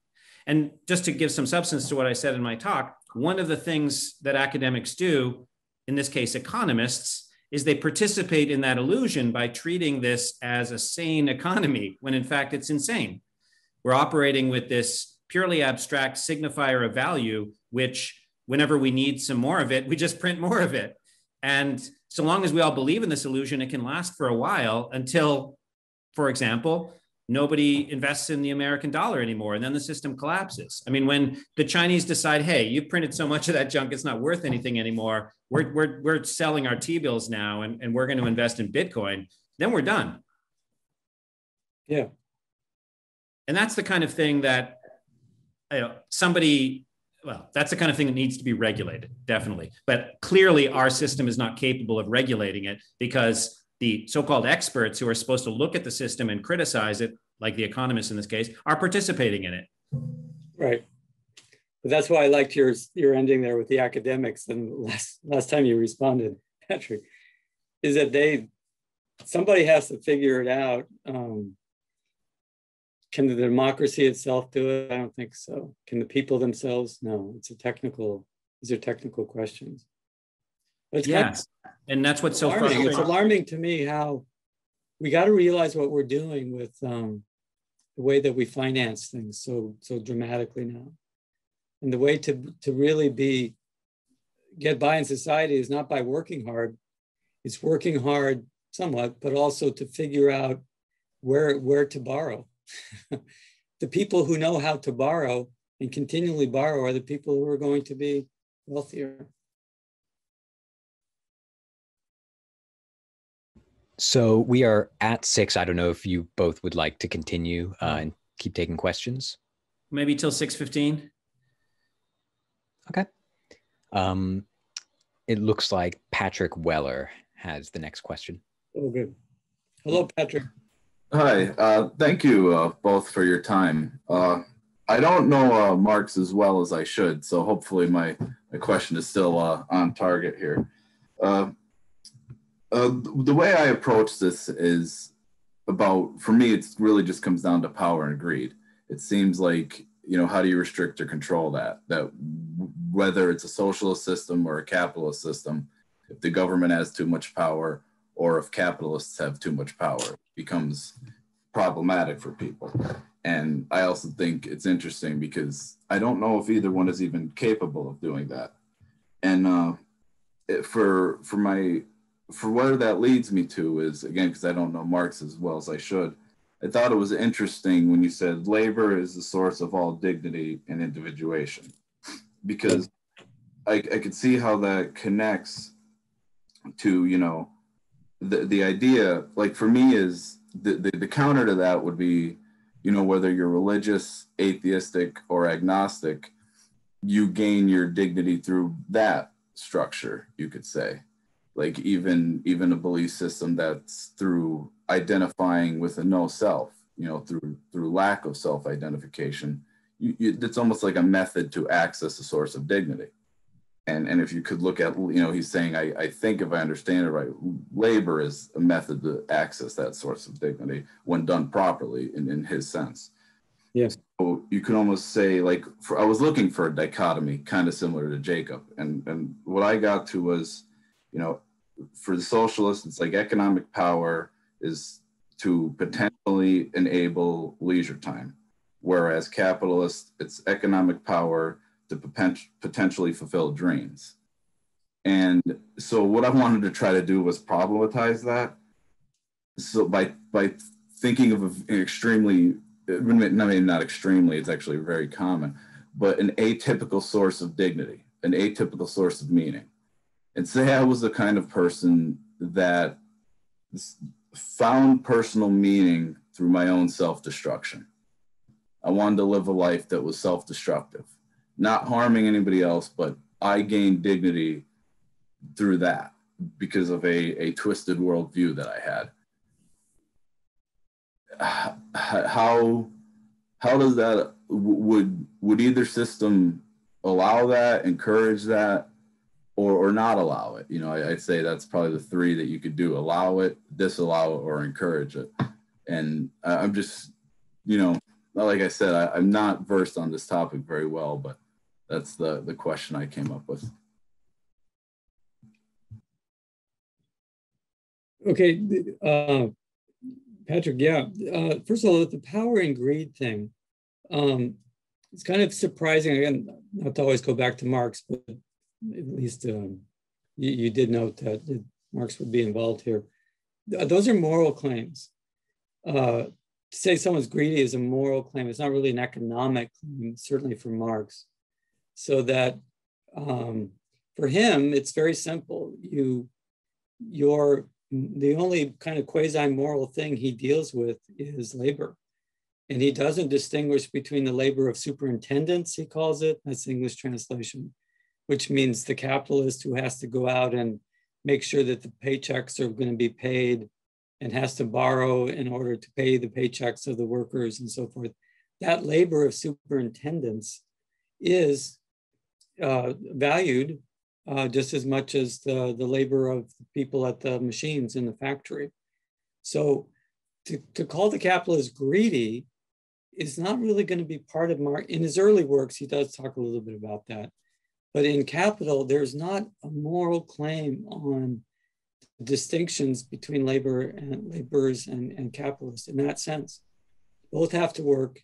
And just to give some substance to what I said in my talk, one of the things that academics do, in this case, economists, is they participate in that illusion by treating this as a sane economy, when in fact it's insane. We're operating with this purely abstract signifier of value, which whenever we need some more of it, we just print more of it. And so long as we all believe in this illusion, it can last for a while until, for example, nobody invests in the American dollar anymore, and then the system collapses. I mean, when the Chinese decide, hey, you've printed so much of that junk, it's not worth anything anymore. We're selling our T-bills now, and we're going to invest in Bitcoin. Then we're done. Yeah. And that's the kind of thing that that's the kind of thing that needs to be regulated, definitely. But clearly our system is not capable of regulating it, because the so-called experts who are supposed to look at the system and criticize it, like the economists in this case, are participating in it. Right. But that's why I liked your ending there with the academics. And last time you responded, Patrick, is that somebody has to figure it out. Can the democracy itself do it? I don't think so. Can the people themselves? No, these are technical questions. Yes. And that's what's so frustrating. It's alarming to me how we got to realize what we're doing with the way that we finance things so dramatically now. And the way to really get by in society is not by working hard. It's working hard somewhat, but also to figure out where to borrow. The people who know how to borrow and continually borrow are the people who are going to be wealthier. So we are at 6. I don't know if you both would like to continue and keep taking questions. Maybe till 6:15. Okay. It looks like Patrick Weller has the next question. Oh, good. Hello, Patrick. Hi. Thank you both for your time. I don't know Marx as well as I should, so hopefully my question is still on target here. The way I approach this is for me, it really just comes down to power and greed. It seems like, how do you restrict or control that whether it's a socialist system or a capitalist system, if the government has too much power or if capitalists have too much power, it becomes problematic for people. And I also think it's interesting because I don't know if either one is even capable of doing that. And for where that leads me to is, again, because I don't know Marx as well as I should, I thought it was interesting when you said labor is the source of all dignity and individuation, because I could see how that connects to, the idea, like for me is the counter to that would be, whether you're religious, atheistic, or agnostic, you gain your dignity through that structure, you could say. Like even a belief system that's through identifying with a no self, through lack of self-identification, it's almost like a method to access a source of dignity. And if you could look at, he's saying, I think if I understand it right, labor is a method to access that source of dignity when done properly in his sense. Yes. So you can almost say I was looking for a dichotomy kind of similar to Jacob. And what I got to was, for the socialists, it's like economic power is to potentially enable leisure time, whereas capitalists, it's economic power to potentially fulfill dreams. And so what I wanted to try to do was problematize that. So by thinking of an extremely, not extremely, it's actually very common, but an atypical source of dignity, an atypical source of meaning. And say I was the kind of person that found personal meaning through my own self-destruction. I wanted to live a life that was self-destructive, not harming anybody else, but I gained dignity through that because of a twisted worldview that I had. How does that, would either system allow that, encourage that? Or not allow it. I'd say that's probably the three that you could do: allow it, disallow it, or encourage it. And I'm just, like I said, I'm not versed on this topic very well, but that's the question I came up with. Okay, Patrick, yeah. First of all, the power and greed thing, it's kind of surprising, again, not to always go back to Marx, but at least you did note that Marx would be involved here. Those are moral claims. To say someone's greedy is a moral claim. It's not really an economic claim, certainly for Marx. So that for him, it's very simple. The only kind of quasi-moral thing he deals with is labor. And he doesn't distinguish between the labor of superintendents, he calls it, that's the English translation, which means the capitalist who has to go out and make sure that the paychecks are going to be paid and has to borrow in order to pay the paychecks of the workers and so forth. That labor of superintendence is valued just as much as the labor of the people at the machines in the factory. So to call the capitalist greedy is not really going to be part of Marx. In his early works, he does talk a little bit about that. But in Capital, there's not a moral claim on distinctions between labor and laborers and capitalists in that sense. Both have to work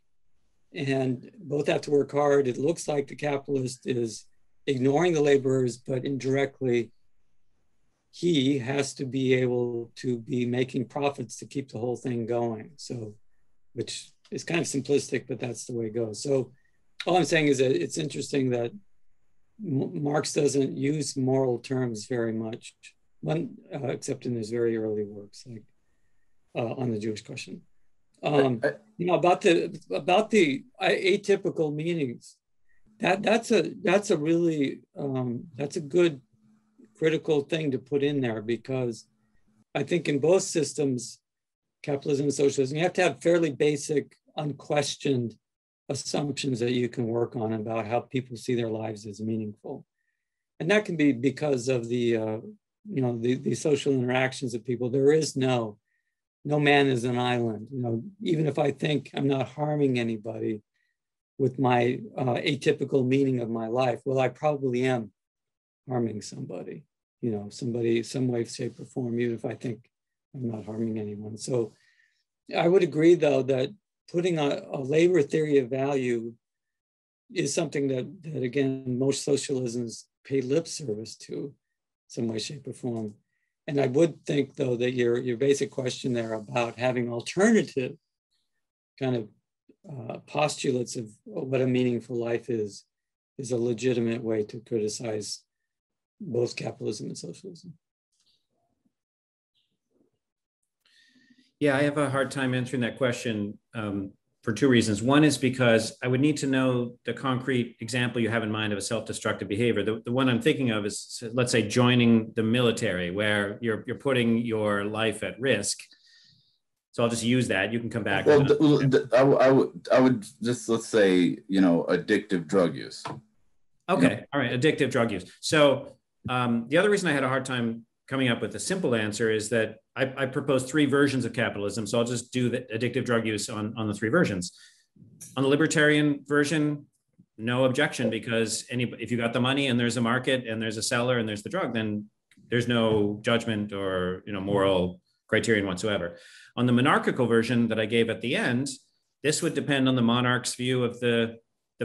and both have to work hard. It looks like the capitalist is ignoring the laborers, but indirectly, he has to be able to be making profits to keep the whole thing going. So, which is kind of simplistic, but that's the way it goes. So all I'm saying is that it's interesting that Marx doesn't use moral terms very much. Except in his very early works, like on the Jewish question. About the atypical meanings, that's a good critical thing to put in there, because I think in both systems, capitalism and socialism, you have to have fairly basic, unquestioned assumptions that you can work on about how people see their lives as meaningful, and that can be because of the the social interactions of people. There is no man is an island. Even if I think I'm not harming anybody with my atypical meaning of my life, well, I probably am harming somebody, somebody, some way, shape or form, even if I think I'm not harming anyone. So I would agree though, that putting a labor theory of value is something that again, most socialisms pay lip service to, some way, shape, or form. And I would think, though, that your basic question there about having alternative kind of postulates of what a meaningful life is a legitimate way to criticize both capitalism and socialism. Yeah, I have a hard time answering that question for two reasons. One is because I would need to know the concrete example you have in mind of a self-destructive behavior. The one I'm thinking of is, let's say, joining the military, where you're putting your life at risk. So I'll just use that. You can come back. Well, I would just, let's say, addictive drug use. Okay. All right. Addictive drug use. So the other reason I had a hard time coming up with a simple answer is that I propose three versions of capitalism. So I'll just do the addictive drug use on the three versions. On the libertarian version, no objection, because if you got the money and there's a market and there's a seller and there's the drug, then there's no judgment or moral criterion whatsoever. On the monarchical version that I gave at the end, this would depend on the monarch's view of the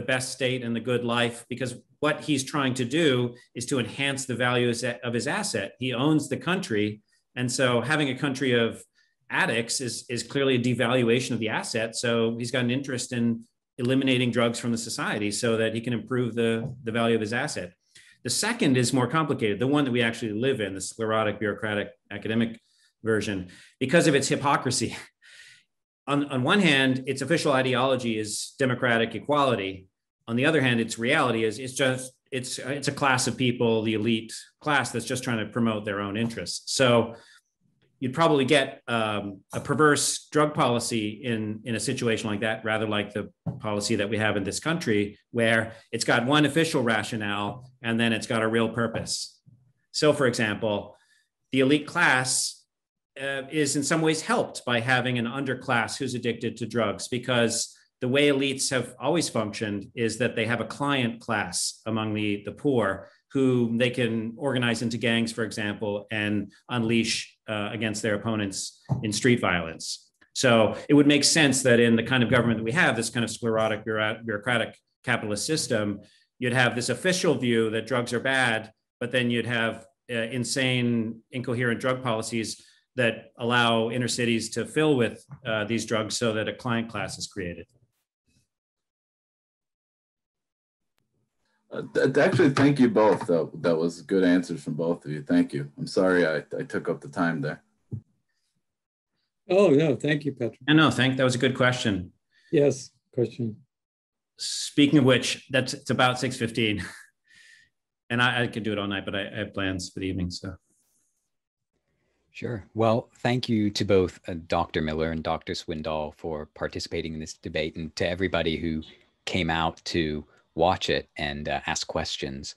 best state and the good life, because what he's trying to do is to enhance the value of his asset. He owns the country. And so having a country of addicts is clearly a devaluation of the asset. So he's got an interest in eliminating drugs from the society so that he can improve the value of his asset. The second is more complicated, the one that we actually live in, the sclerotic, bureaucratic, academic version, because of its hypocrisy. On one hand, its official ideology is democratic equality. On the other hand, its reality is it's a class of people, the elite class, that's just trying to promote their own interests. So you'd probably get a perverse drug policy in a situation like that, rather like the policy that we have in this country, where it's got one official rationale and then it's got a real purpose. So for example, the elite class is in some ways helped by having an underclass who's addicted to drugs, because the way elites have always functioned is that they have a client class among the poor who they can organize into gangs, for example, and unleash against their opponents in street violence. So it would make sense that in the kind of government that we have, this kind of sclerotic bureaucratic capitalist system, you'd have this official view that drugs are bad, but then you'd have insane, incoherent drug policies that allow inner cities to fill with these drugs so that a client class is created. Actually, thank you both. That was good answers from both of you. Thank you. I'm sorry I took up the time there. Oh, no, thank you, Patrick. I know, that was a good question. Yes, question. Speaking of which, it's about 6:15. And I could do it all night, but I have plans for the evening, so. Sure. Well, thank you to both Dr. Miller and Dr. Swindal for participating in this debate, and to everybody who came out to watch it and ask questions.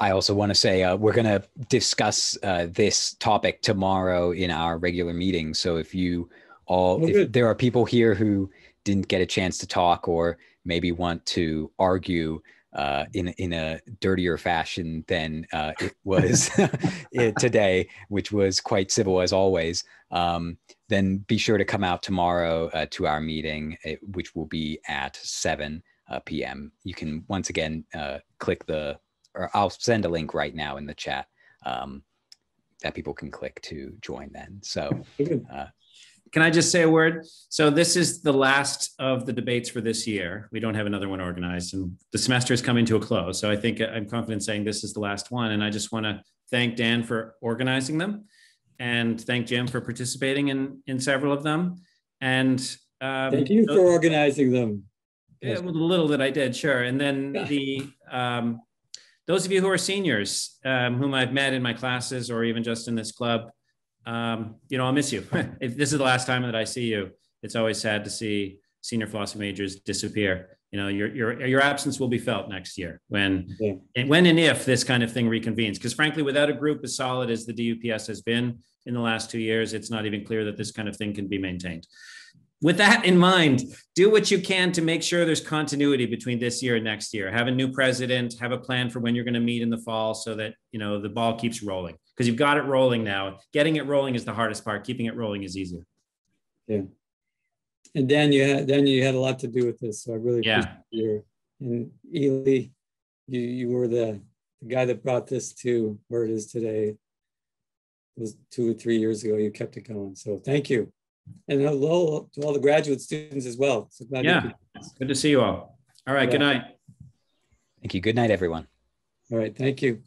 I also want to say we're going to discuss this topic tomorrow in our regular meeting. So if you all, if there are people here who didn't get a chance to talk or maybe want to argue in a dirtier fashion than it was today, which was quite civil as always, then be sure to come out tomorrow to our meeting, which will be at 7 p.m. You can once again click the, or I'll send a link right now in the chat that people can click to join then. So can I just say a word? So this is the last of the debates for this year. We don't have another one organized, and the semester is coming to a close. So I think I'm confident saying this is the last one. And I just want to thank Dan for organizing them, and thank Jim for participating in several of them. And thank you for organizing them. Yeah, well, the little that I did, sure. And then the those of you who are seniors, whom I've met in my classes or even just in this club, you know, I'll miss you. If this is the last time that I see you, it's always sad to see senior philosophy majors disappear. You know, your absence will be felt next year when and if this kind of thing reconvenes. Because frankly, without a group as solid as the DUPS has been in the last 2 years, it's not even clear that this kind of thing can be maintained. With that in mind, do what you can to make sure there's continuity between this year and next year. Have a new president, have a plan for when you're going to meet in the fall so that, you know, the ball keeps rolling, because you've got it rolling now. Getting it rolling is the hardest part. Keeping it rolling is easier. Yeah. And Dan, you had a lot to do with this. So I really appreciate you. And Ely, you were the guy that brought this to where it is today. It was 2 or 3 years ago. You kept it going. So thank you. And hello to all the graduate students as well. So glad good to see you all. All right, good night. Thank you. Good night, everyone. All right, thank you.